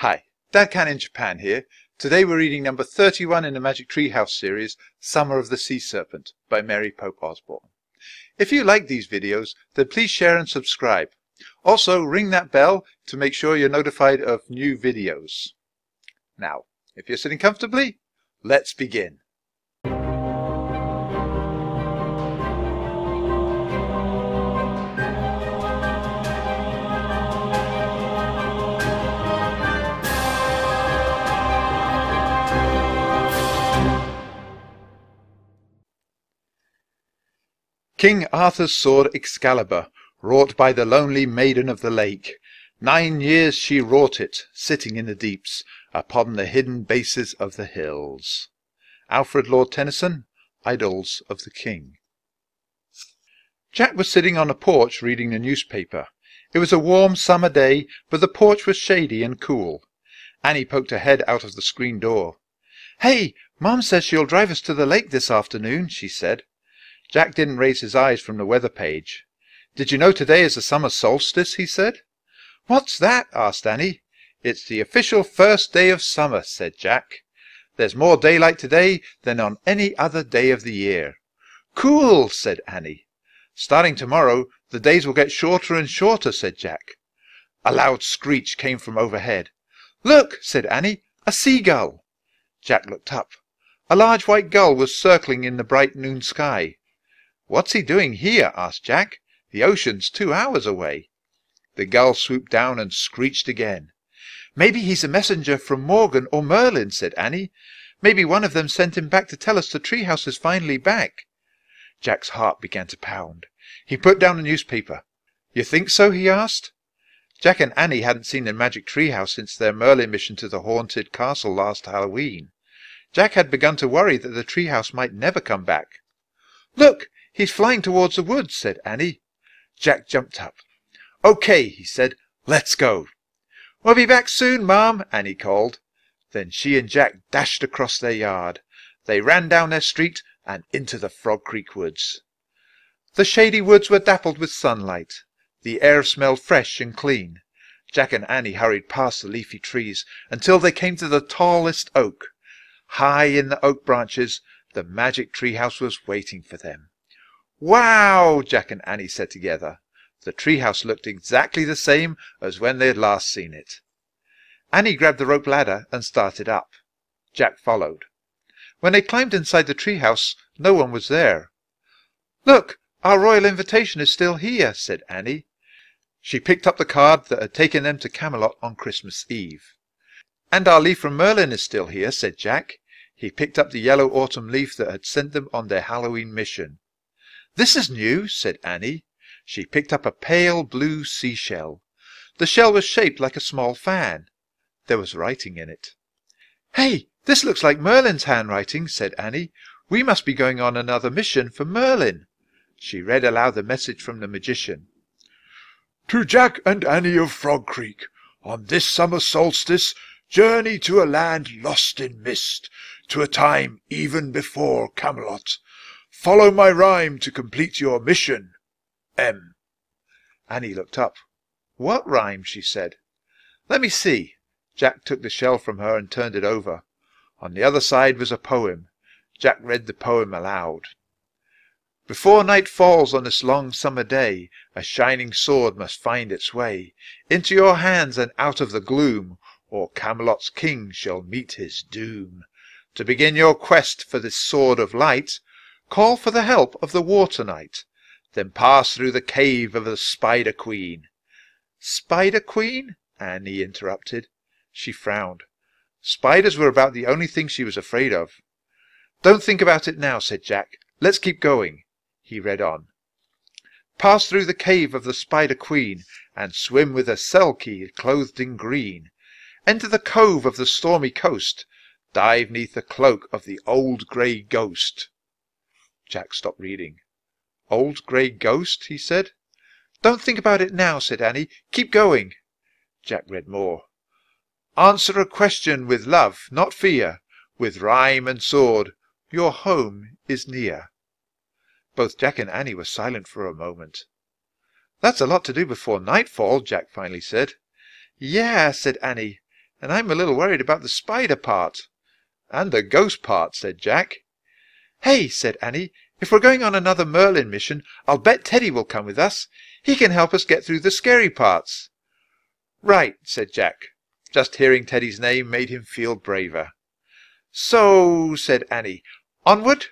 Hi, Dad Can in Japan here. Today we're reading number 31 in the Magic Treehouse series, Summer of the Sea Serpent by Mary Pope Osborne. If you like these videos, then please share and subscribe. Also, ring that bell to make sure you're notified of new videos. Now, if you're sitting comfortably, let's begin. King Arthur's sword Excalibur, wrought by the lonely maiden of the lake. 9 years she wrought it, sitting in the deeps, upon the hidden bases of the hills. Alfred Lord Tennyson, Idylls of the King. Jack was sitting on a porch reading the newspaper. It was a warm summer day, but the porch was shady and cool. Annie poked her head out of the screen door. "Hey, Mom says she'll drive us to the lake this afternoon," she said. Jack didn't raise his eyes from the weather page. "Did you know today is the summer solstice?" he said. "What's that?" asked Annie. "It's the official first day of summer," said Jack. "There's more daylight today than on any other day of the year." "Cool," said Annie. "Starting tomorrow, the days will get shorter and shorter," said Jack. A loud screech came from overhead. "Look," said Annie, "a seagull." Jack looked up. A large white gull was circling in the bright noon sky. "What's he doing here?" asked Jack. "The ocean's 2 hours away." The gull swooped down and screeched again. "Maybe he's a messenger from Morgan or Merlin," said Annie. "Maybe one of them sent him back to tell us the treehouse is finally back." Jack's heart began to pound. He put down the newspaper. "You think so?" he asked. Jack and Annie hadn't seen the Magic Treehouse since their Merlin mission to the haunted castle last Halloween. Jack had begun to worry that the treehouse might never come back. "Look! He's flying towards the woods," said Annie. Jack jumped up. "Okay," he said, "let's go." "We'll be back soon, Mom," Annie called. Then she and Jack dashed across their yard. They ran down their street and into the Frog Creek woods. The shady woods were dappled with sunlight. The air smelled fresh and clean. Jack and Annie hurried past the leafy trees until they came to the tallest oak. High in the oak branches, the Magic Treehouse was waiting for them. "Wow!" Jack and Annie said together. The treehouse looked exactly the same as when they had last seen it. Annie grabbed the rope ladder and started up. Jack followed. When they climbed inside the treehouse, no one was there. "Look, our royal invitation is still here," said Annie. She picked up the card that had taken them to Camelot on Christmas Eve. "And our leaf from Merlin is still here," said Jack. He picked up the yellow autumn leaf that had sent them on their Halloween mission. "This is new," said Annie. She picked up a pale blue seashell. The shell was shaped like a small fan. There was writing in it. "Hey, this looks like Merlin's handwriting," said Annie. "We must be going on another mission for Merlin." She read aloud the message from the magician. "To Jack and Annie of Frog Creek, on this summer solstice, journey to a land lost in mist, to a time even before Camelot. Follow my rhyme to complete your mission. M." Annie looked up. "What rhyme?" she said. "Let me see." Jack took the shell from her and turned it over. On the other side was a poem. Jack read the poem aloud. "Before night falls on this long summer day, a shining sword must find its way into your hands and out of the gloom, or Camelot's king shall meet his doom. To begin your quest for this sword of light, call for the help of the Water Knight, then pass through the cave of the Spider Queen." "Spider Queen?" Annie interrupted. She frowned. Spiders were about the only thing she was afraid of. "Don't think about it now," said Jack. "Let's keep going." He read on. "Pass through the cave of the Spider Queen, and swim with a Selkie clothed in green. Enter the cove of the stormy coast, dive neath the cloak of the old grey ghost." Jack stopped reading. "Old grey ghost?" he said. "Don't think about it now," said Annie. "Keep going." Jack read more. "Answer a question with love, not fear. With rhyme and sword, your home is near." Both Jack and Annie were silent for a moment. "That's a lot to do before nightfall," Jack finally said. "Yeah," said Annie, and I'm a little worried about the spider part. And the ghost part, said Jack. Hey, said Annie, if we're going on another Merlin mission, I'll bet Teddy will come with us. He can help us get through the scary parts. Right, said Jack. Just hearing Teddy's name made him feel braver. So, said Annie, onward?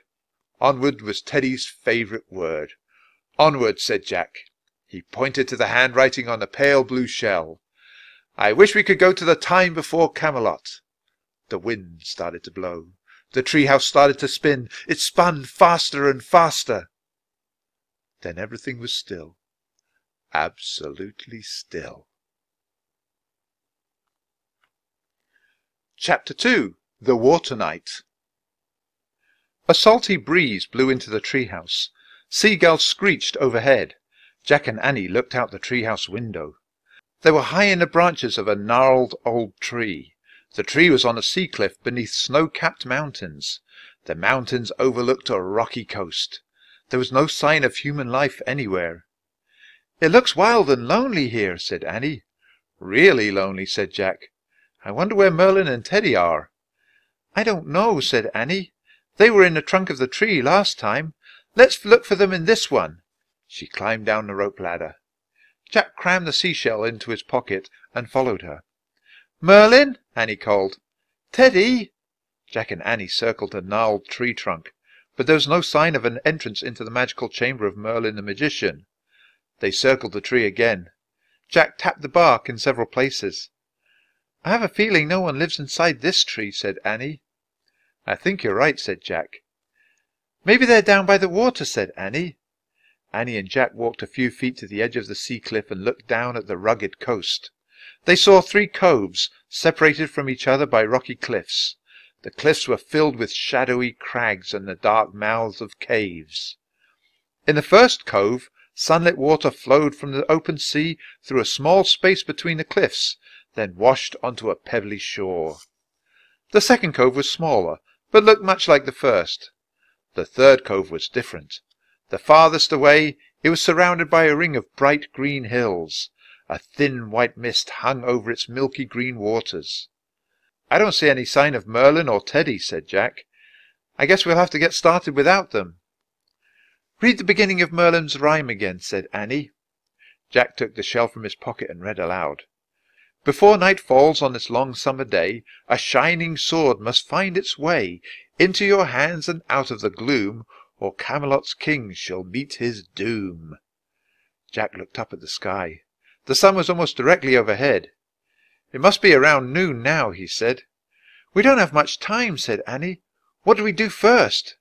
Onward was Teddy's favourite word. Onward, said Jack. He pointed to the handwriting on the pale blue shell. I wish we could go to the time before Camelot. The wind started to blow. The treehouse started to spin. It spun faster and faster. Then everything was still. Absolutely still. Chapter 2. The Water Knight. A salty breeze blew into the treehouse. Seagulls screeched overhead. Jack and Annie looked out the treehouse window. They were high in the branches of a gnarled old tree. The tree was on a sea cliff beneath snow-capped mountains. The mountains overlooked a rocky coast. There was no sign of human life anywhere. It looks wild and lonely here, said Annie. Really lonely, said Jack. I wonder where Merlin and Teddy are. I don't know, said Annie. They were in the trunk of the tree last time. Let's look for them in this one. She climbed down the rope ladder. Jack crammed the seashell into his pocket and followed her. Merlin, Annie called. Teddy! Jack and Annie circled a gnarled tree trunk, but there was no sign of an entrance into the magical chamber of Merlin the magician. They circled the tree again. Jack tapped the bark in several places. I have a feeling no one lives inside this tree, said Annie. I think you're right, said Jack. Maybe they're down by the water, said Annie. Annie and Jack walked a few feet to the edge of the sea cliff and looked down at the rugged coast. They saw three coves, separated from each other by rocky cliffs. The cliffs were filled with shadowy crags and the dark mouths of caves. In the first cove, sunlit water flowed from the open sea through a small space between the cliffs, then washed onto a pebbly shore. The second cove was smaller, but looked much like the first. The third cove was different. The farthest away, it was surrounded by a ring of bright green hills. A thin white mist hung over its milky green waters. I don't see any sign of Merlin or Teddy, said Jack. I guess we'll have to get started without them. Read the beginning of Merlin's rhyme again, said Annie. Jack took the shell from his pocket and read aloud. Before night falls on this long summer day, a shining sword must find its way into your hands and out of the gloom, or Camelot's king shall meet his doom. Jack looked up at the sky. The sun was almost directly overhead. It must be around noon now, he said. We don't have much time, said Annie. What do we do first?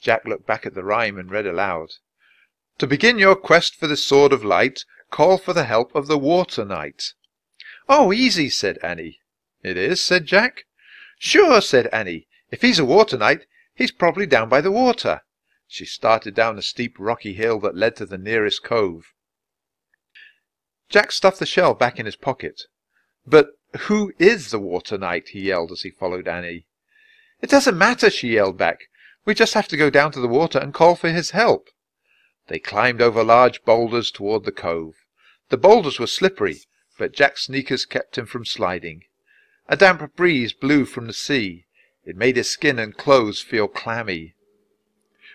Jack looked back at the rhyme and read aloud. To begin your quest for the Sword of Light, call for the help of the Water Knight. Oh, easy, said Annie. It is, said Jack. Sure, said Annie. If he's a water knight, he's probably down by the water. She started down a steep rocky hill that led to the nearest cove. Jack stuffed the shell back in his pocket. But who is the water knight? He yelled as he followed Annie. It doesn't matter, she yelled back. We just have to go down to the water and call for his help. They climbed over large boulders toward the cove. The boulders were slippery, but Jack's sneakers kept him from sliding. A damp breeze blew from the sea. It made his skin and clothes feel clammy.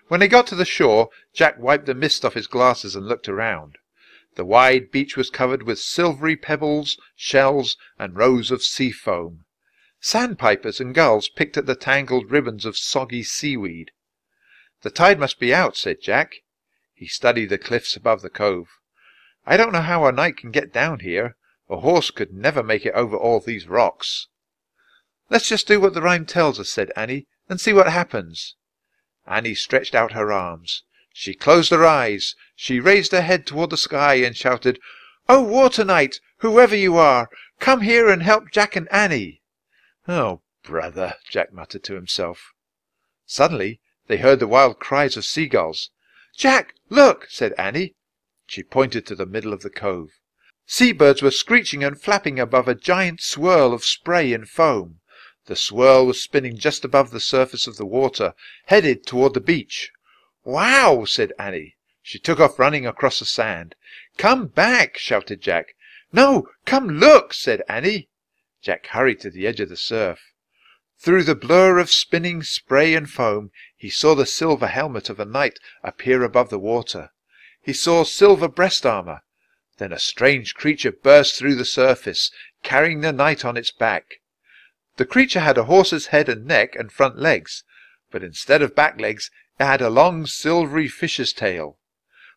When they got to the shore, Jack wiped the mist off his glasses and looked around. The wide beach was covered with silvery pebbles, shells, and rows of sea foam. Sandpipers and gulls picked at the tangled ribbons of soggy seaweed. The tide must be out, said Jack. He studied the cliffs above the cove. I don't know how a knight can get down here. A horse could never make it over all these rocks. Let's just do what the rhyme tells us, said Annie, and see what happens. Annie stretched out her arms. She closed her eyes. She raised her head toward the sky and shouted, Oh, Water Knight, whoever you are, come here and help Jack and Annie. Oh, brother, Jack muttered to himself. Suddenly they heard the wild cries of seagulls. Jack, look, said Annie. She pointed to the middle of the cove. Seabirds were screeching and flapping above a giant swirl of spray and foam. The swirl was spinning just above the surface of the water, headed toward the beach. Wow, said Annie. She took off running across the sand. Come back, shouted Jack. No, come look, said Annie. Jack hurried to the edge of the surf. Through the blur of spinning spray and foam, he saw the silver helmet of a knight appear above the water. He saw silver breast-armour. Then a strange creature burst through the surface, carrying the knight on its back. The creature had a horse's head and neck and front legs, but instead of back legs, it had a long silvery fish's tail.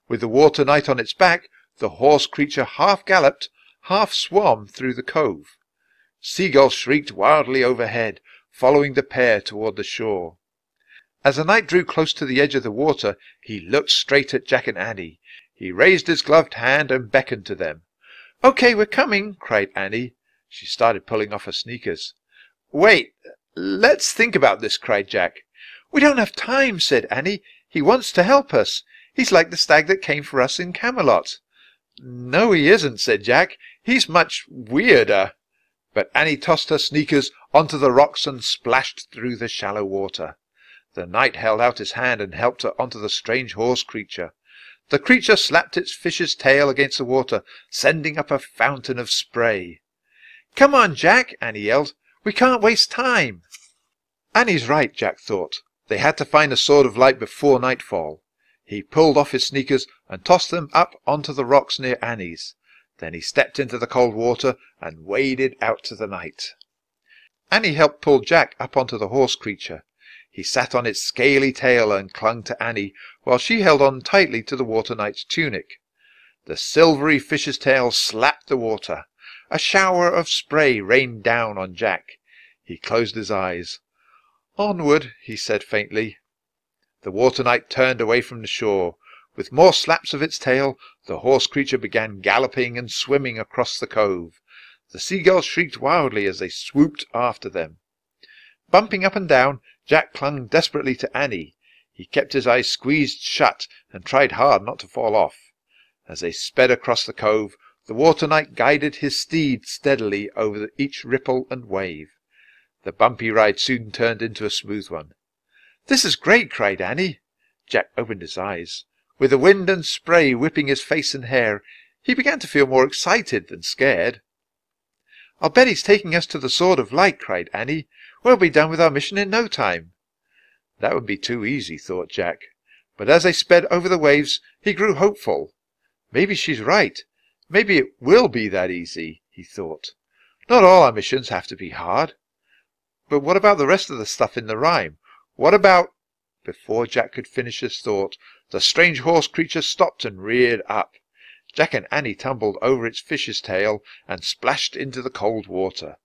With the water knight on its back, the horse creature half galloped, half swam through the cove. Seagulls shrieked wildly overhead, following the pair toward the shore. As the knight drew close to the edge of the water, he looked straight at Jack and Annie. He raised his gloved hand and beckoned to them. "Okay, we're coming," cried Annie. She started pulling off her sneakers. "Wait, let's think about this," cried Jack. "We don't have time," said Annie. "He wants to help us. He's like the stag that came for us in Camelot." "No, he isn't," said Jack. "He's much weirder." But Annie tossed her sneakers onto the rocks and splashed through the shallow water. The knight held out his hand and helped her onto the strange horse creature. The creature slapped its fish's tail against the water, sending up a fountain of spray. "Come on, Jack," Annie yelled. "We can't waste time." Annie's right, Jack thought. They had to find a Sword of Light before nightfall. He pulled off his sneakers and tossed them up onto the rocks near Annie's. Then he stepped into the cold water and waded out to the night. Annie helped pull Jack up onto the horse creature. He sat on its scaly tail and clung to Annie, while she held on tightly to the water knight's tunic. The silvery fish's tail slapped the water. A shower of spray rained down on Jack. He closed his eyes. "Onward," he said faintly. The water knight turned away from the shore. With more slaps of its tail, the horse creature began galloping and swimming across the cove. The seagulls shrieked wildly as they swooped after them. Bumping up and down, Jack clung desperately to Annie. He kept his eyes squeezed shut and tried hard not to fall off. As they sped across the cove, the water knight guided his steed steadily over each ripple and wave. The bumpy ride soon turned into a smooth one. "This is great," cried Annie. Jack opened his eyes. With the wind and spray whipping his face and hair, he began to feel more excited than scared. "I'll bet he's taking us to the Sword of Light," cried Annie. "We'll be done with our mission in no time." That would be too easy, thought Jack. But as they sped over the waves, he grew hopeful. Maybe she's right. Maybe it will be that easy, he thought. Not all our missions have to be hard. But what about the rest of the stuff in the rhyme? What about... Before Jack could finish his thought, the strange horse creature stopped and reared up. Jack and Annie tumbled over its fish's tail and splashed into the cold water.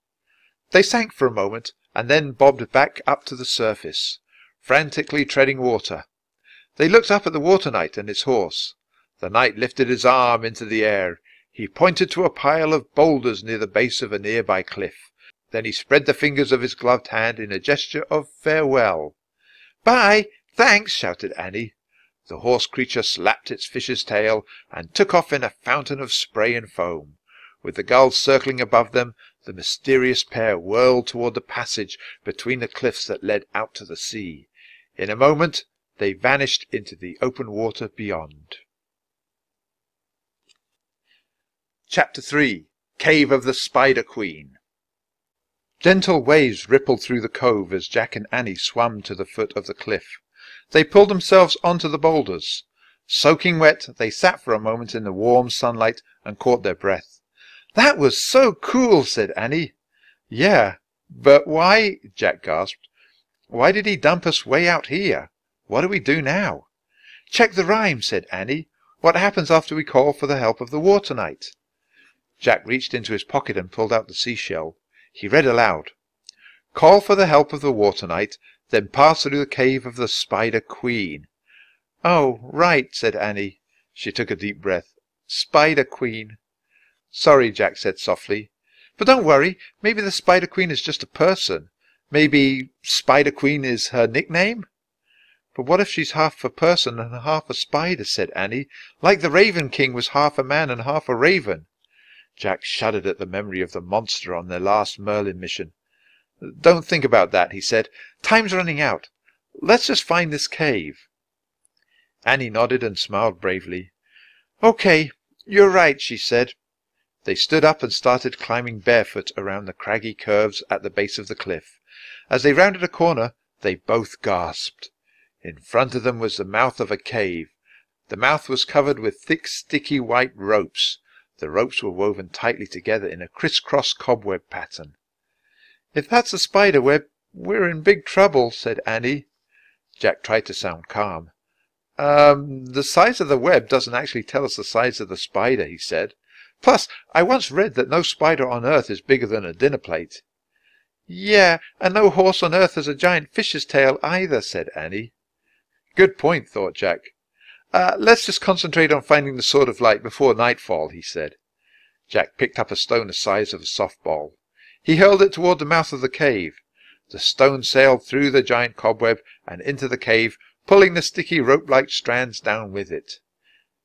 They sank for a moment and then bobbed back up to the surface, frantically treading water. They looked up at the water knight and his horse. The knight lifted his arm into the air. He pointed to a pile of boulders near the base of a nearby cliff. Then he spread the fingers of his gloved hand in a gesture of farewell. "Bye, thanks," shouted Annie. The horse creature slapped its fish's tail and took off in a fountain of spray and foam. With the gulls circling above them, the mysterious pair whirled toward the passage between the cliffs that led out to the sea. In a moment, they vanished into the open water beyond. Chapter 3. Cave of the Spider Queen. Gentle waves rippled through the cove as Jack and Annie swam to the foot of the cliff. They pulled themselves onto the boulders. Soaking wet, they sat for a moment in the warm sunlight and caught their breath. "That was so cool," said Annie. "Yeah, but why," Jack gasped, "why did he dump us way out here? What do we do now?" "Check the rhyme," said Annie. "What happens after we call for the help of the water knight?" Jack reached into his pocket and pulled out the seashell. He read aloud. "Call for the help of the water knight, then pass through the cave of the Spider Queen." "Oh, right," said Annie. She took a deep breath. "Spider Queen." "Sorry," Jack said softly. "But don't worry. Maybe the Spider Queen is just a person. Maybe Spider Queen is her nickname." "But what if she's half a person and half a spider?" said Annie. "Like the Raven King was half a man and half a raven." Jack shuddered at the memory of the monster on their last Merlin mission. "Don't think about that," he said. "Time's running out. Let's just find this cave." Annie nodded and smiled bravely. "Okay, you're right," she said. They stood up and started climbing barefoot around the craggy curves at the base of the cliff. As they rounded a corner, they both gasped. In front of them was the mouth of a cave. The mouth was covered with thick, sticky white ropes. The ropes were woven tightly together in a criss-cross cobweb pattern. "If that's a spider web, we're in big trouble," said Annie. Jack tried to sound calm. The size of the web doesn't actually tell us the size of the spider," he said. "Plus, I once read that no spider on earth is bigger than a dinner plate." "Yeah, and no horse on earth has a giant fish's tail either," said Annie. "Good point," thought Jack. Let's just concentrate on finding the Sword of Light before nightfall," he said. Jack picked up a stone the size of a softball. He hurled it toward the mouth of the cave. The stone sailed through the giant cobweb and into the cave, pulling the sticky rope-like strands down with it.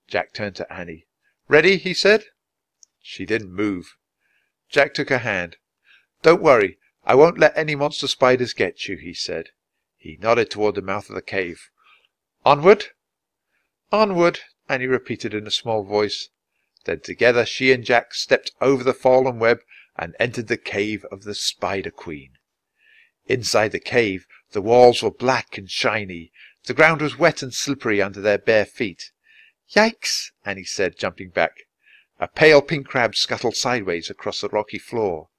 Jack turned to Annie. "Ready?" he said. She didn't move. Jack took her hand. "Don't worry, I won't let any monster spiders get you," he said. He nodded toward the mouth of the cave. "Onward?" "Onward," Annie repeated in a small voice. Then together she and Jack stepped over the fallen web and entered the Cave of the Spider Queen. Inside the cave, the walls were black and shiny. The ground was wet and slippery under their bare feet. "Yikes!" Annie said, jumping back. A pale pink crab scuttled sideways across the rocky floor.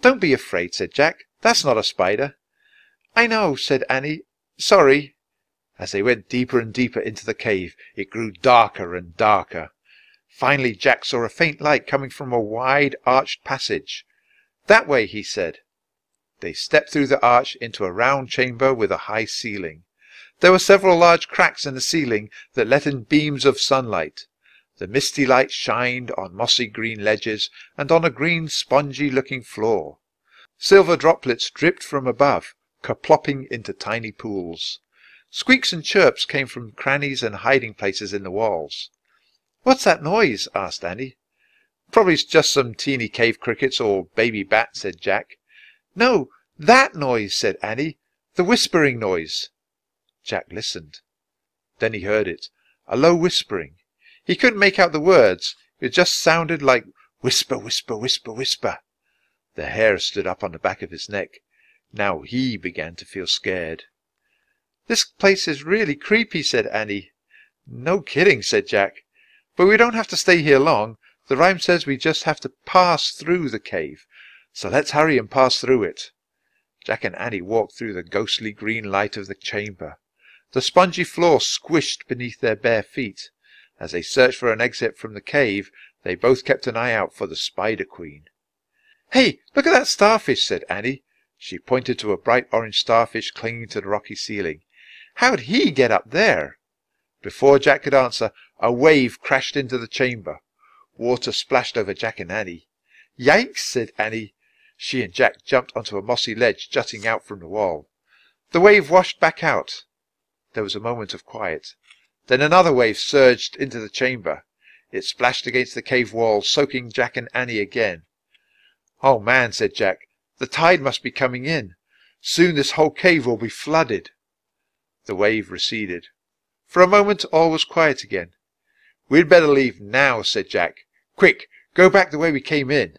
"Don't be afraid," said Jack. "That's not a spider." "I know," said Annie. "Sorry." As they went deeper and deeper into the cave, it grew darker and darker. Finally, Jack saw a faint light coming from a wide arched passage. "That way," he said. They stepped through the arch into a round chamber with a high ceiling. There were several large cracks in the ceiling that let in beams of sunlight. The misty light shined on mossy green ledges and on a green, spongy-looking floor. Silver droplets dripped from above, kerplopping into tiny pools. Squeaks and chirps came from crannies and hiding places in the walls. "What's that noise?" asked Annie. "Probably just some teeny cave crickets or baby bat," said Jack. "No, that noise," said Annie. "The whispering noise." Jack listened. Then he heard it, a low whispering. He couldn't make out the words. It just sounded like whisper, whisper, whisper, whisper. The hair stood up on the back of his neck. Now he began to feel scared. "This place is really creepy," said Annie. "No kidding," said Jack. "But we don't have to stay here long. The rhyme says we just have to pass through the cave. So let's hurry and pass through it." Jack and Annie walked through the ghostly green light of the chamber. The spongy floor squished beneath their bare feet. As they searched for an exit from the cave, they both kept an eye out for the Spider Queen. "Hey, look at that starfish," said Annie. She pointed to a bright orange starfish clinging to the rocky ceiling. "How'd he get up there?" Before Jack could answer, a wave crashed into the chamber. Water splashed over Jack and Annie. "Yikes!" said Annie. She and Jack jumped onto a mossy ledge jutting out from the wall. The wave washed back out. There was a moment of quiet. Then another wave surged into the chamber. It splashed against the cave wall, soaking Jack and Annie again. "Oh man," said Jack, "the tide must be coming in. Soon this whole cave will be flooded." The wave receded. For a moment all was quiet again. "We'd better leave now," said Jack. "Quick, go back the way we came in."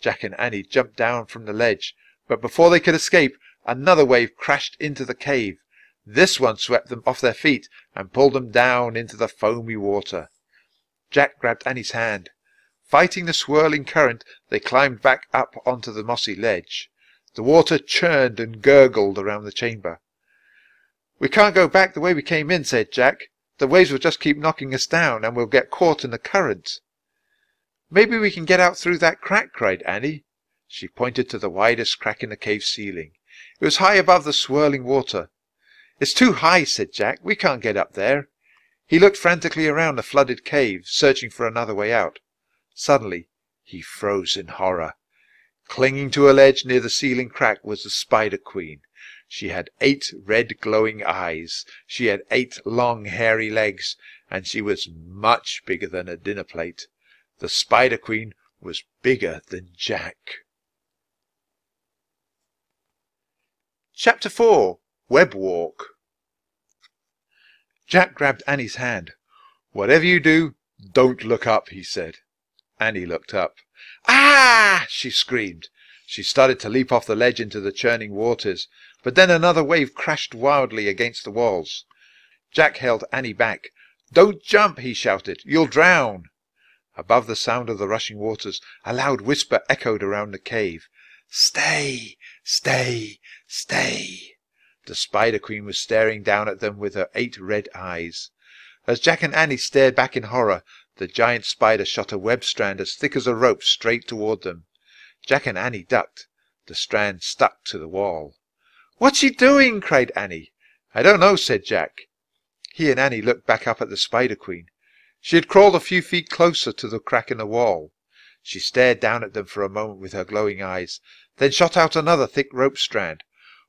Jack and Annie jumped down from the ledge, but before they could escape, another wave crashed into the cave. This one swept them off their feet and pulled them down into the foamy water. Jack grabbed Annie's hand. Fighting the swirling current, they climbed back up onto the mossy ledge. The water churned and gurgled around the chamber. "We can't go back the way we came in," said Jack. "The waves will just keep knocking us down, and we'll get caught in the current." "Maybe we can get out through that crack," cried Annie. She pointed to the widest crack in the cave ceiling. It was high above the swirling water. "It's too high," said Jack. "We can't get up there." He looked frantically around the flooded cave, searching for another way out. Suddenly, he froze in horror. Clinging to a ledge near the ceiling crack was the Spider Queen. She had 8 red glowing eyes. She had 8 long hairy legs, and she was much bigger than a dinner plate. The Spider Queen was bigger than Jack. Chapter 4. Web Walk. Jack grabbed Annie's hand. "Whatever you do, don't look up," he said. Annie looked up. "Ah!" she screamed. She started to leap off the ledge into the churning waters, but then another wave crashed wildly against the walls. Jack held Annie back. "Don't jump!" he shouted. "You'll drown!" Above the sound of the rushing waters, a loud whisper echoed around the cave. "Stay! Stay! Stay!" The Spider Queen was staring down at them with her 8 red eyes. As Jack and Annie stared back in horror, the giant spider shot a web strand as thick as a rope straight toward them. Jack and Annie ducked. The strand stuck to the wall. "What's she doing?" cried Annie. "I don't know," said Jack. He and Annie looked back up at the Spider Queen. She had crawled a few feet closer to the crack in the wall. She stared down at them for a moment with her glowing eyes, then shot out another thick rope strand.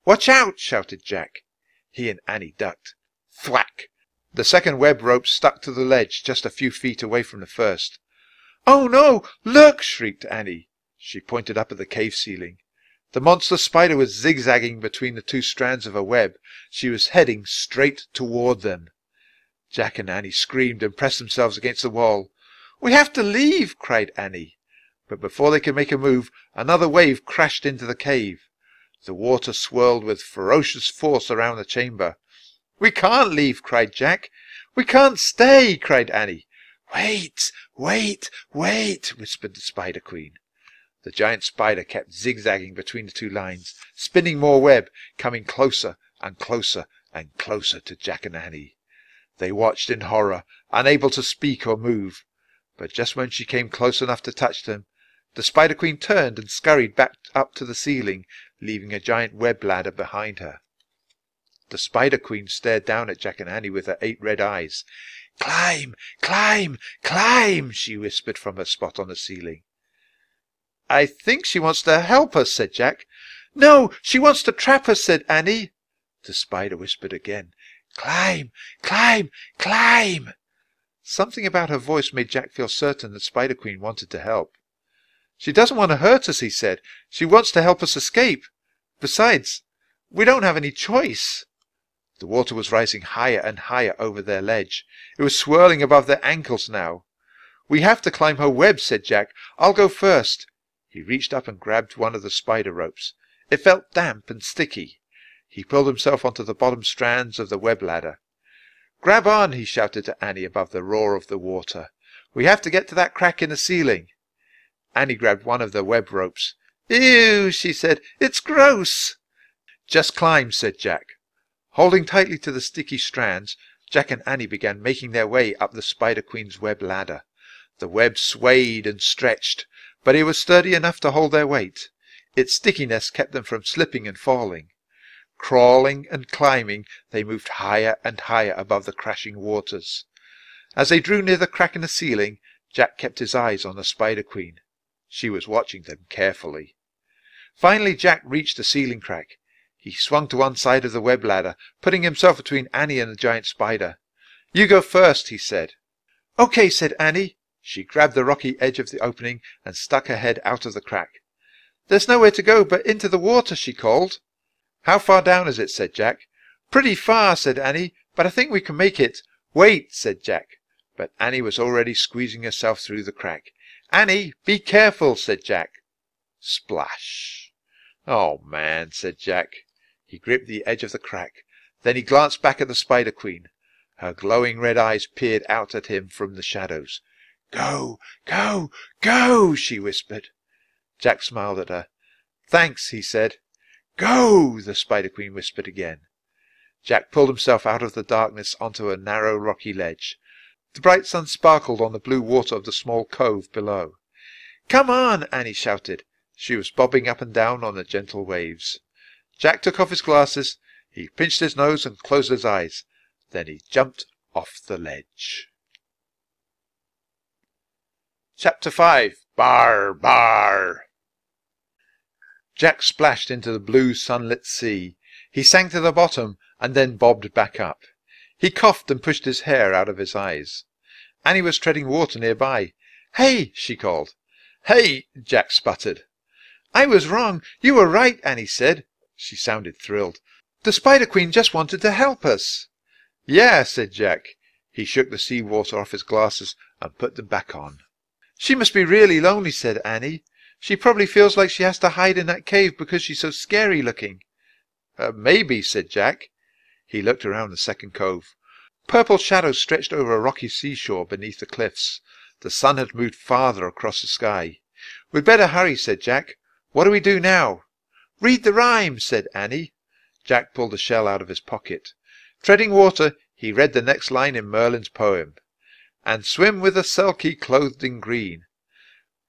"Watch out!" shouted Jack. He and Annie ducked. Thwack! The second web rope stuck to the ledge just a few feet away from the first. "Oh no! Look!" shrieked Annie. She pointed up at the cave ceiling. The monster spider was zigzagging between the two strands of her web. She was heading straight toward them. Jack and Annie screamed and pressed themselves against the wall. "We have to leave!" cried Annie. But before they could make a move, another wave crashed into the cave. The water swirled with ferocious force around the chamber. "We can't leave!" cried Jack. "We can't stay!" cried Annie. "Wait! Wait! Wait!" whispered the Spider Queen. The giant spider kept zigzagging between the two lines, spinning more web, coming closer and closer and closer to Jack and Annie. They watched in horror, unable to speak or move. But just when she came close enough to touch them, the Spider Queen turned and scurried back up to the ceiling, leaving a giant web ladder behind her. The Spider Queen stared down at Jack and Annie with her 8 red eyes. "Climb, climb, climb," she whispered from her spot on the ceiling. "I think she wants to help us," said Jack. "No, she wants to trap us," said Annie. The spider whispered again. "Climb! Climb! Climb!" Something about her voice made Jack feel certain the Spider Queen wanted to help. "She doesn't want to hurt us," he said. "She wants to help us escape. Besides, we don't have any choice." The water was rising higher and higher over their ledge. It was swirling above their ankles now. "We have to climb her web," said Jack. "I'll go first." He reached up and grabbed one of the spider ropes. It felt damp and sticky. He pulled himself onto the bottom strands of the web ladder. "Grab on!" he shouted to Annie above the roar of the water. "We have to get to that crack in the ceiling." Annie grabbed one of the web ropes. "Ew!" she said. "It's gross!" "Just climb," said Jack. Holding tightly to the sticky strands, Jack and Annie began making their way up the Spider Queen's web ladder. The web swayed and stretched, but it was sturdy enough to hold their weight. Its stickiness kept them from slipping and falling. Crawling and climbing, they moved higher and higher above the crashing waters. As they drew near the crack in the ceiling, Jack kept his eyes on the Spider Queen. She was watching them carefully. Finally Jack reached the ceiling crack. He swung to one side of the web ladder, putting himself between Annie and the giant spider. "You go first," he said. "Okay," said Annie. She grabbed the rocky edge of the opening and stuck her head out of the crack. "There's nowhere to go but into the water," she called. "How far down is it?" said Jack. "Pretty far," said Annie, "but I think we can make it." "Wait," said Jack, but Annie was already squeezing herself through the crack. "Annie, be careful," said Jack. Splash! "Oh, man," said Jack. He gripped the edge of the crack. Then he glanced back at the Spider Queen. Her glowing red eyes peered out at him from the shadows. "Go, go, go," she whispered. Jack smiled at her. "Thanks," he said. "Go!" the Spider Queen whispered again. Jack pulled himself out of the darkness onto a narrow rocky ledge. The bright sun sparkled on the blue water of the small cove below. "Come on!" Annie shouted. She was bobbing up and down on the gentle waves. Jack took off his glasses. He pinched his nose and closed his eyes. Then he jumped off the ledge. Chapter 5. Bar! Bar! Jack splashed into the blue sunlit sea. He sank to the bottom and then bobbed back up. He coughed and pushed his hair out of his eyes. Annie was treading water nearby. "Hey!" she called. "Hey!" Jack sputtered. "I was wrong. You were right," Annie said. She sounded thrilled. "The Spider Queen just wanted to help us." "Yeah," said Jack. He shook the sea water off his glasses and put them back on. "She must be really lonely," said Annie. "She probably feels like she has to hide in that cave because she's so scary looking." "Maybe," said Jack. He looked around the second cove. Purple shadows stretched over a rocky seashore beneath the cliffs. The sun had moved farther across the sky. "We'd better hurry," said Jack. "What do we do now?" "Read the rhyme," said Annie. Jack pulled a shell out of his pocket. Treading water, he read the next line in Merlin's poem. "And swim with a Selkie clothed in green."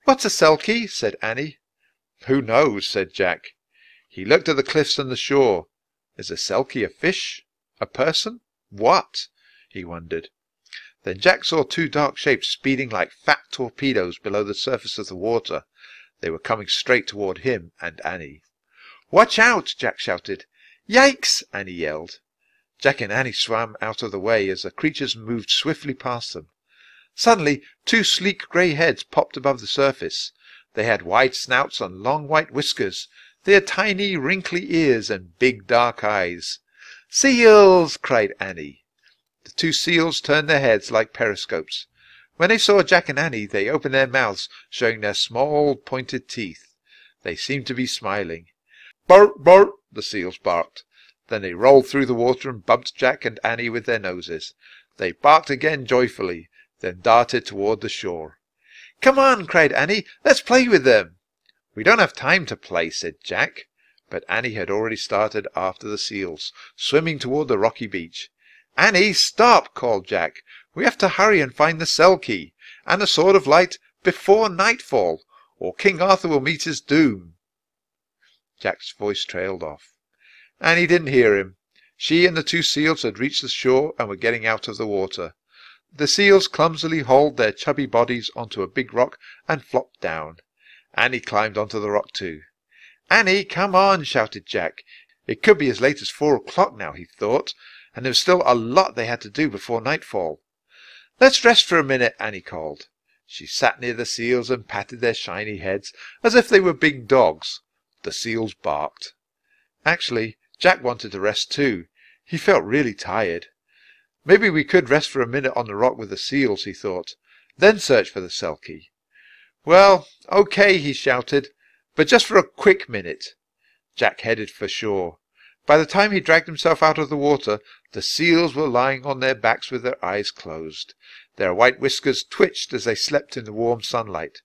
"What's a Selkie?" said Annie. "Who knows?" said Jack. He looked at the cliffs and the shore. "Is a Selkie a fish? A person? What?" he wondered. Then Jack saw two dark shapes speeding like fat torpedoes below the surface of the water. They were coming straight toward him and Annie. "Watch out!" Jack shouted. "Yikes!" Annie yelled. Jack and Annie swam out of the way as the creatures moved swiftly past them. Suddenly, two sleek grey heads popped above the surface. They had wide snouts and long white whiskers. They had tiny, wrinkly ears and big, dark eyes. "Seals!" cried Annie. The two seals turned their heads like periscopes. When they saw Jack and Annie, they opened their mouths, showing their small, pointed teeth. They seemed to be smiling. "Bark, bark!" the seals barked. Then they rolled through the water and bumped Jack and Annie with their noses. They barked again joyfully, then darted toward the shore. "Come on!" cried Annie. "Let's play with them!" "We don't have time to play," said Jack. But Annie had already started after the seals, swimming toward the rocky beach. "Annie, stop!" called Jack. "We have to hurry and find the Selkie and the Sword of Light before nightfall, or King Arthur will meet his doom." Jack's voice trailed off. Annie didn't hear him. She and the two seals had reached the shore and were getting out of the water. The seals clumsily hauled their chubby bodies onto a big rock and flopped down. Annie climbed onto the rock too. "Annie, come on!" shouted Jack. It could be as late as 4 o'clock now, he thought, and there was still a lot they had to do before nightfall. "Let's rest for a minute," Annie called. She sat near the seals and patted their shiny heads as if they were big dogs. The seals barked. Actually, Jack wanted to rest too. He felt really tired. Maybe we could rest for a minute on the rock with the seals, he thought, then search for the Selkie. "Well, okay," he shouted, "but just for a quick minute." Jack headed for shore. By the time he dragged himself out of the water, the seals were lying on their backs with their eyes closed. Their white whiskers twitched as they slept in the warm sunlight.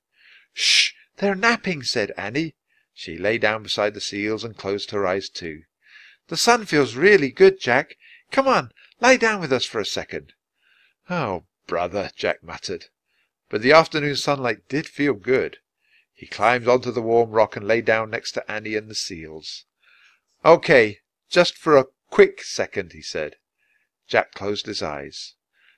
"Shh, they're napping," said Annie. She lay down beside the seals and closed her eyes too. "The sun feels really good, Jack. Come on, lie down with us for a second." "Oh, brother," Jack muttered. But the afternoon sunlight did feel good. He climbed onto the warm rock and lay down next to Annie and the seals. "Okay, just for a quick second," he said. Jack closed his eyes.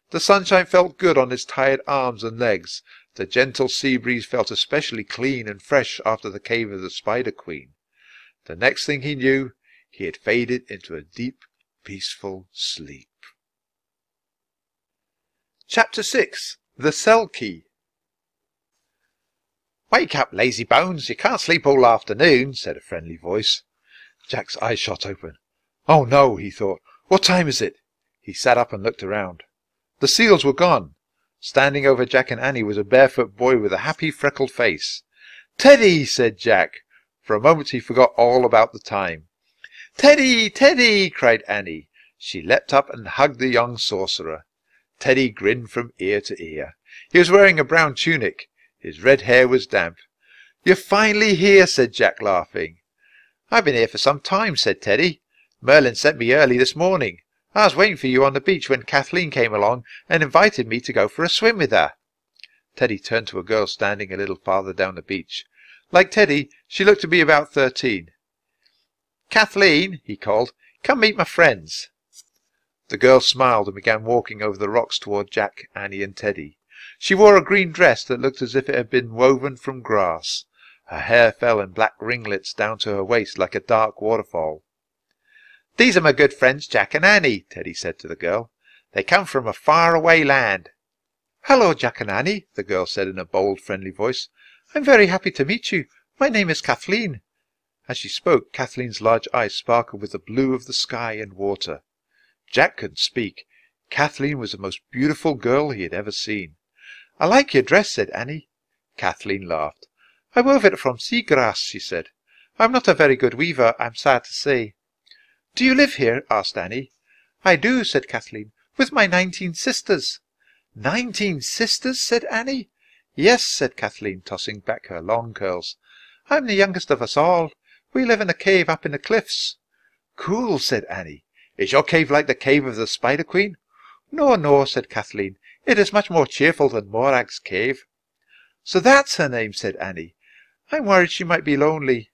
The sunshine felt good on his tired arms and legs. The gentle sea breeze felt especially clean and fresh after the Cave of the Spider Queen. The next thing he knew, he had faded into a deep, peaceful sleep. Chapter 6. The Selkie. "Wake up, lazy bones, you can't sleep all afternoon," said a friendly voice. Jack's eyes shot open. "Oh no," he thought, "what time is it?" He sat up and looked around. The seals were gone. Standing over Jack and Annie was a barefoot boy with a happy freckled face. "Teddy," said Jack. For a moment he forgot all about the time. "Teddy, Teddy!" cried Annie. She leapt up and hugged the young sorcerer. Teddy grinned from ear to ear. He was wearing a brown tunic. His red hair was damp. "You're finally here," said Jack, laughing. "I've been here for some time," said Teddy. "Merlin sent me early this morning. I was waiting for you on the beach when Kathleen came along and invited me to go for a swim with her." Teddy turned to a girl standing a little farther down the beach. Like Teddy, she looked to be about 13. "Kathleen," he called, "come meet my friends." The girl smiled and began walking over the rocks toward Jack, Annie and Teddy. She wore a green dress that looked as if it had been woven from grass. Her hair fell in black ringlets down to her waist like a dark waterfall. "These are my good friends Jack and Annie," Teddy said to the girl. "They come from a faraway land." "Hello, Jack and Annie," the girl said in a bold, friendly voice. "I'm very happy to meet you. My name is Kathleen." As she spoke, Kathleen's large eyes sparkled with the blue of the sky and water. Jack couldn't speak. Kathleen was the most beautiful girl he had ever seen. "I like your dress," said Annie. Kathleen laughed. "I wove it from seagrass," she said. "I'm not a very good weaver, I'm sad to say." "Do you live here?" asked Annie. "I do," said Kathleen, "with my 19 sisters." "19 sisters?" said Annie. "Yes," said Kathleen, tossing back her long curls. "I'm the youngest of us all. We live in a cave up in the cliffs." "Cool," said Annie. "Is your cave like the cave of the Spider Queen?" "No, no," said Kathleen. "It is much more cheerful than Morag's cave." "So that's her name," said Annie. "I'm worried she might be lonely."